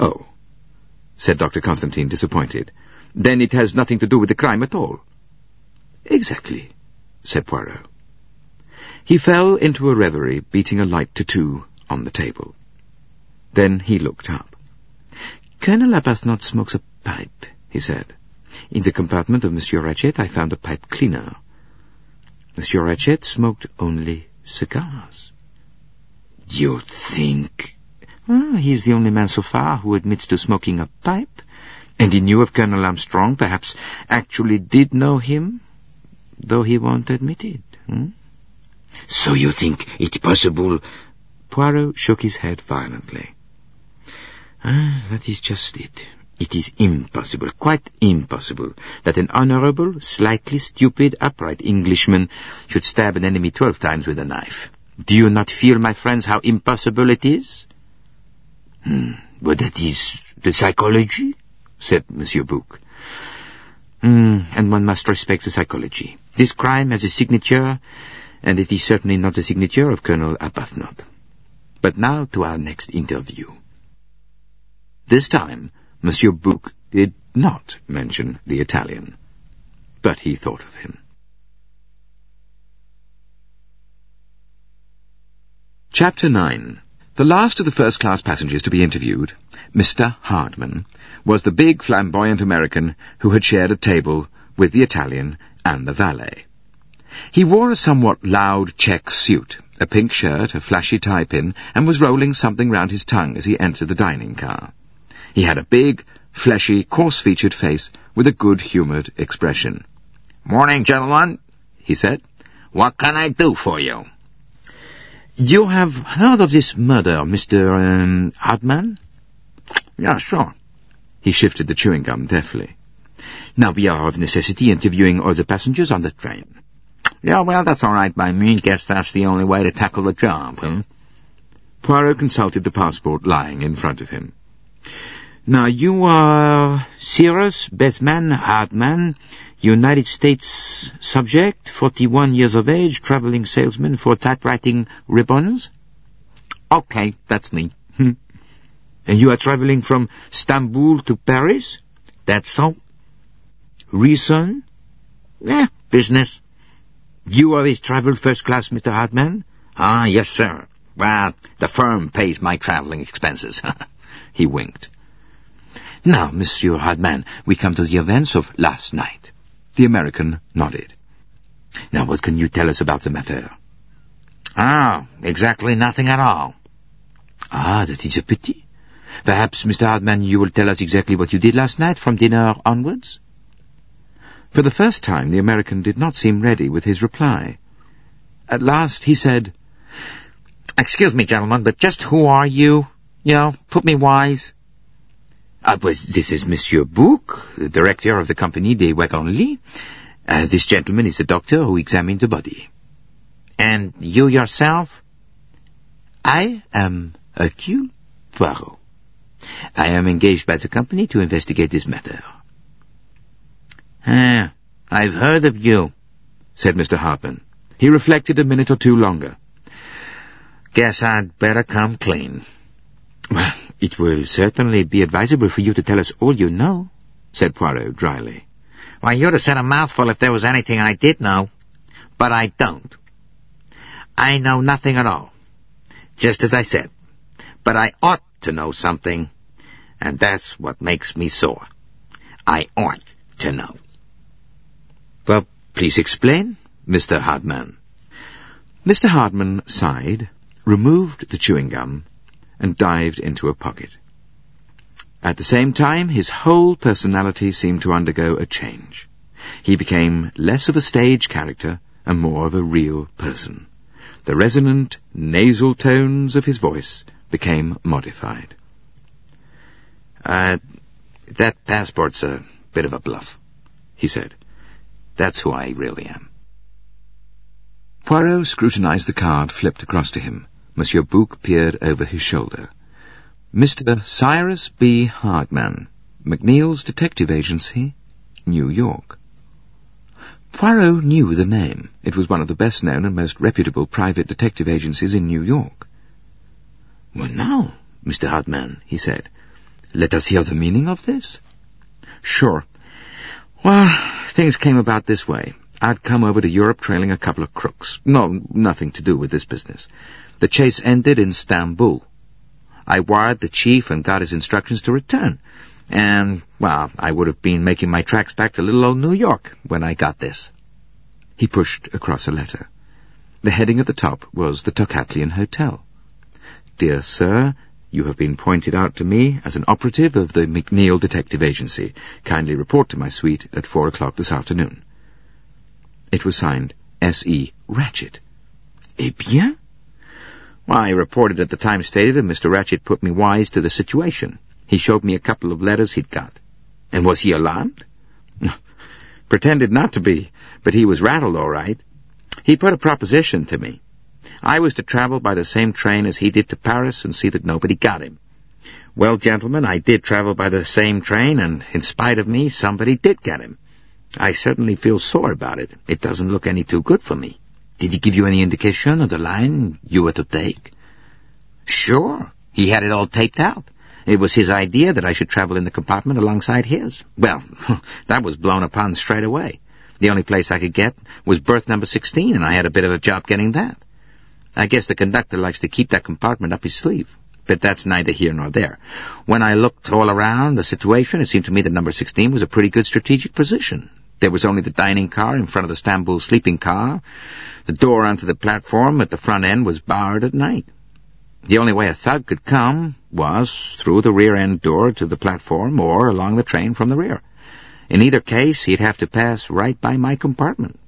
Oh, said Doctor Constantine, disappointed. Then it has nothing to do with the crime at all. Exactly, said Poirot. He fell into a reverie, beating a light tattoo on the table. Then he looked up. Colonel Arbuthnot smokes a pipe, he said. In the compartment of Monsieur Ratchett, I found a pipe cleaner. Monsieur Ratchett smoked only cigars. You think... Oh, he's the only man so far who admits to smoking a pipe, and he knew of Colonel Armstrong, perhaps actually did know him, though he won't admit it. Hmm? So you think it's possible... Poirot shook his head violently. Ah, that is just it. It is impossible, quite impossible, that an honourable, slightly stupid, upright Englishman should stab an enemy twelve times with a knife. Do you not feel, my friends, how impossible it is? Hmm, but that is the psychology, said Monsieur Bouc. Hmm, and one must respect the psychology. This crime has a signature, and it is certainly not the signature of Colonel Arbuthnot. But now to our next interview. This time, Monsieur Bouc did not mention the Italian, but he thought of him. Chapter nine. The last of the first-class passengers to be interviewed, Mister Hardman, was the big flamboyant American who had shared a table with the Italian and the valet. He wore a somewhat loud check suit, a pink shirt, a flashy tie-pin, and was rolling something round his tongue as he entered the dining car. He had a big, fleshy, coarse-featured face with a good-humoured expression. "Morning, gentlemen," he said. "What can I do for you?" "You have heard of this murder, Mister Um, Hardman?" "Yeah, sure." He shifted the chewing gum deftly. "Now we are of necessity interviewing all the passengers on the train." "Yeah, well, that's all right by me. Guess that's the only way to tackle the job, huh?" Poirot consulted the passport lying in front of him. "Now you are Cyrus Bethman Hardman, United States subject, forty-one years of age, traveling salesman for typewriting ribbons?" "Okay, that's me." "And you are traveling from Stamboul to Paris?" "That's so." "Reason?" "Eh, business." "You always travel first class, Mister Hardman?" "Ah, yes, sir. Well, the firm pays my traveling expenses." He winked. "Now, Monsieur Hardman, we come to the events of last night." The American nodded. "Now, what can you tell us about the matter?" "Ah, exactly nothing at all." "Ah, that is a pity. Perhaps, Mister Hardman, you will tell us exactly what you did last night from dinner onwards?" For the first time, the American did not seem ready with his reply. At last he said, "Excuse me, gentlemen, but just who are you? You know, put me wise." Uh, but "This is Monsieur Bouc, the director of the company des Wagons-Lits. Uh, this gentleman is the doctor who examined the body." "And you yourself?" "I am Hercule Poirot. I am engaged by the company to investigate this matter." "Ah, I've heard of you," said Mister Hardman. He reflected a minute or two longer. "Guess I'd better come clean." "Well, it will certainly be advisable for you to tell us all you know," said Poirot dryly. "Why, you'd have said a mouthful if there was anything I did know. But I don't. I know nothing at all, just as I said. But I ought to know something, and that's what makes me sore. I ought to know." "Well, please explain, Mister Hardman." Mister Hardman sighed, removed the chewing gum, and dived into a pocket. At the same time, his whole personality seemed to undergo a change. He became less of a stage character and more of a real person. The resonant, nasal tones of his voice became modified. "Uh, that passport's a bit of a bluff," he said. "That's who I really am." Poirot scrutinized the card flipped across to him. Monsieur Bouc peered over his shoulder. "Mister Cyrus B. Hardman, McNeil's Detective Agency, New York." Poirot knew the name. It was one of the best-known and most reputable private detective agencies in New York. "Well, now, Mister Hardman," he said, "let us hear the meaning of this." "Sure. Well, things came about this way. I'd come over to Europe trailing a couple of crooks. No, nothing to do with this business. The chase ended in Stamboul. I wired the chief and got his instructions to return. And, well, I would have been making my tracks back to little old New York when I got this." He pushed across a letter. The heading at the top was the Tocatlian Hotel. "Dear sir, you have been pointed out to me as an operative of the McNeil Detective Agency. Kindly report to my suite at four o'clock this afternoon." It was signed S E Ratchett. "Eh bien?" "Well, I reported at the time stated, and Mister Ratchett put me wise to the situation. He showed me a couple of letters he'd got." "And was he alarmed?" "Pretended not to be, but he was rattled, all right. He put a proposition to me. I was to travel by the same train as he did to Paris and see that nobody got him. Well, gentlemen, I did travel by the same train, and in spite of me, somebody did get him. I certainly feel sore about it. It doesn't look any too good for me." "Did he give you any indication of the line you were to take?" "Sure. He had it all taped out. It was his idea that I should travel in the compartment alongside his. Well, that was blown upon straight away. The only place I could get was berth number sixteen, and I had a bit of a job getting that. I guess the conductor likes to keep that compartment up his sleeve. But that's neither here nor there. When I looked all around the situation, it seemed to me that number sixteen was a pretty good strategic position. There was only the dining car in front of the Stamboul sleeping car. The door onto the platform at the front end was barred at night. The only way a thug could come was through the rear-end door to the platform or along the train from the rear. In either case, he'd have to pass right by my compartment.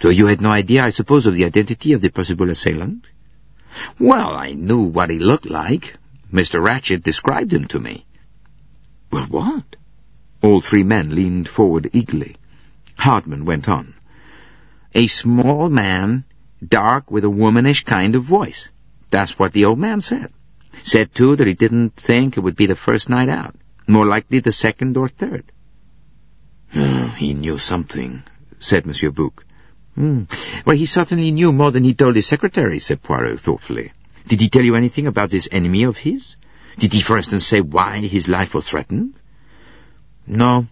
So you had no idea, I suppose, of the identity of the possible assailant? Well, I knew what he looked like. Mister Ratchett described him to me. Well, what? All three men leaned forward eagerly. Hardman went on. A small man, dark, with a womanish kind of voice. That's what the old man said. Said, too, that he didn't think it would be the first night out. More likely the second or third. Oh, he knew something, said Monsieur Bouc. Mm. Well, he certainly knew more than he told his secretary, said Poirot thoughtfully. Did he tell you anything about this enemy of his? Did he, for instance, say why his life was threatened? No,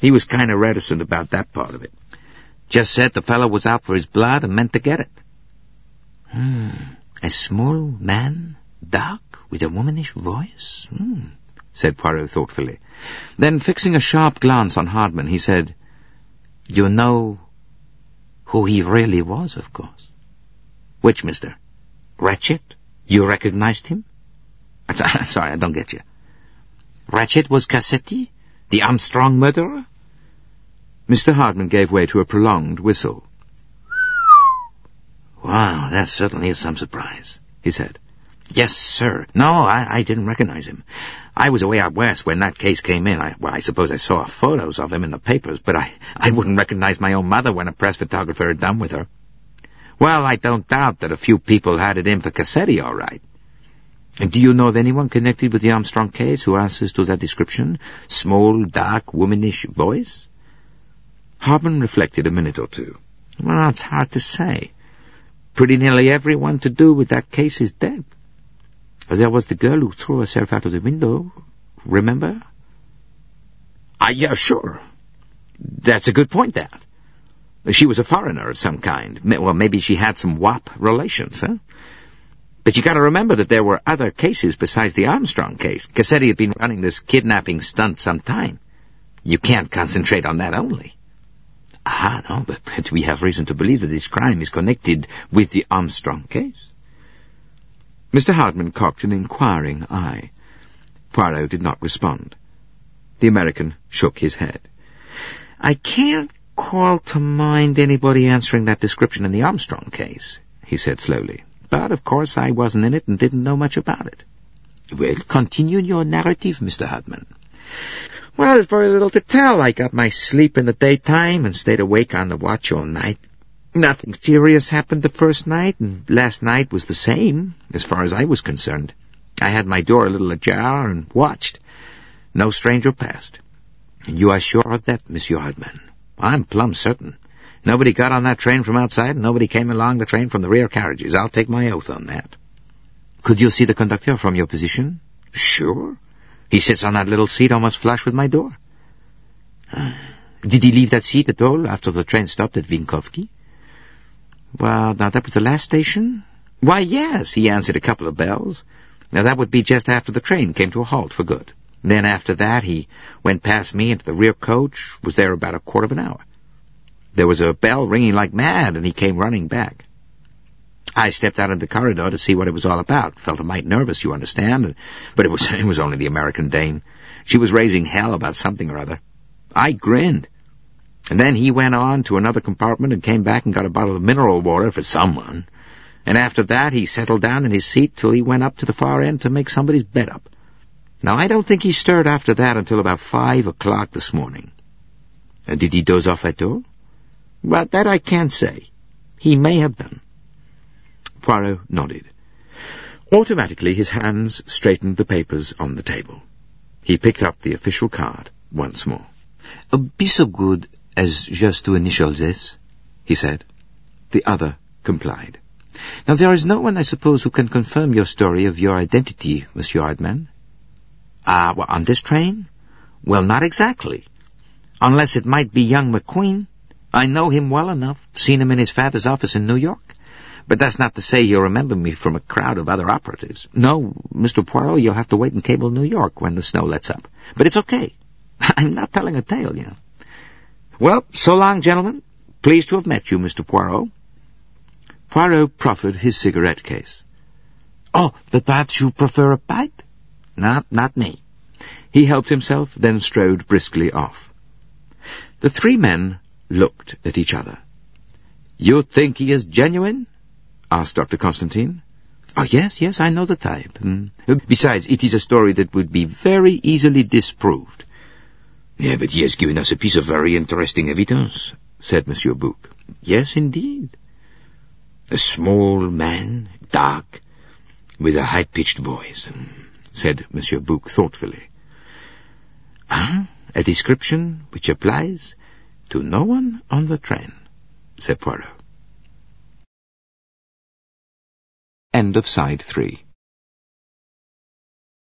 he was kind of reticent about that part of it. Just said the fellow was out for his blood and meant to get it. Hmm. A small man, dark, with a womanish voice, hmm, said Poirot thoughtfully. Then, fixing a sharp glance on Hardman, he said, You know who he really was, of course. Which, mister? Ratchett? You recognized him? I'm sorry, I don't get you. Ratchett was Cassetti? The Armstrong murderer? Mister Hardman gave way to a prolonged whistle. Wow, that certainly is some surprise, he said. Yes, sir. No, I, I didn't recognize him. I was away out west when that case came in. I, well, I suppose I saw photos of him in the papers, but I, I wouldn't recognize my own mother when a press photographer had done with her. Well, I don't doubt that a few people had it in for Cassetti, all right. And do you know of anyone connected with the Armstrong case who answers to that description? Small, dark, womanish voice? Hardman reflected a minute or two. Well, it's hard to say. Pretty nearly everyone to do with that case is dead. There was the girl who threw herself out of the window, remember? Ah, yeah, sure. That's a good point, Dad. She was a foreigner of some kind. Well, maybe she had some W A P relations, huh? But you got to remember that there were other cases besides the Armstrong case. Cassetti had been running this kidnapping stunt some time. You can't concentrate on that only. Ah, no, but, but we have reason to believe that this crime is connected with the Armstrong case. Mister Hardman cocked an inquiring eye. Poirot did not respond. The American shook his head. I can't call to mind anybody answering that description in the Armstrong case, he said slowly. But, of course, I wasn't in it and didn't know much about it. Well, continue your narrative, Mister Hardman. Well, there's very little to tell. I got my sleep in the daytime and stayed awake on the watch all night. Nothing serious happened the first night, and last night was the same, as far as I was concerned. I had my door a little ajar and watched. No stranger passed. And you are sure of that, Monsieur Hardman? I'm plumb certain. Nobody got on that train from outside, and nobody came along the train from the rear carriages. I'll take my oath on that. Could you see the conductor from your position? Sure. He sits on that little seat almost flush with my door. Did he leave that seat at all after the train stopped at Vinkovci? Well, now, that was the last station? Why, yes, he answered a couple of bells. Now, that would be just after the train came to a halt for good. Then after that, he went past me into the rear coach, was there about a quarter of an hour. There was a bell ringing like mad, and he came running back. I stepped out in the corridor to see what it was all about. Felt a mite nervous, you understand, but it was, it was only the American dame. She was raising hell about something or other. I grinned. And then he went on to another compartment and came back and got a bottle of mineral water for someone. And after that, he settled down in his seat till he went up to the far end to make somebody's bed up. Now, I don't think he stirred after that until about five o'clock this morning. And did he doze off at all? Well, that I can't say. He may have done. Poirot nodded. Automatically, his hands straightened the papers on the table. He picked up the official card once more. Oh, be so good as just to initial this, he said. The other complied. Now, there is no one, I suppose, who can confirm your story of your identity, Monsieur Hardman. Ah, uh, well, on this train? Well, not exactly. Unless it might be young McQueen. I know him well enough, seen him in his father's office in New York. But that's not to say you'll remember me from a crowd of other operatives. No, Mister Poirot, you'll have to wait in cable New York when the snow lets up. But it's okay. I'm not telling a tale, you know. Well, so long, gentlemen. Pleased to have met you, Mister Poirot. Poirot proffered his cigarette case. Oh, but perhaps you prefer a pipe? Not, not me. He helped himself, then strode briskly off. The three men looked at each other. You think he is genuine? Asked Doctor Constantine. Oh, yes, yes, I know the type. Mm. Besides, it is a story that would be very easily disproved. Yeah, but he has given us a piece of very interesting evidence, said Monsieur Bouc. Yes, indeed. A small man, dark, with a high-pitched voice, said Monsieur Bouc thoughtfully. Ah, a description which applies to no one on the train, said Poirot. End of Side three.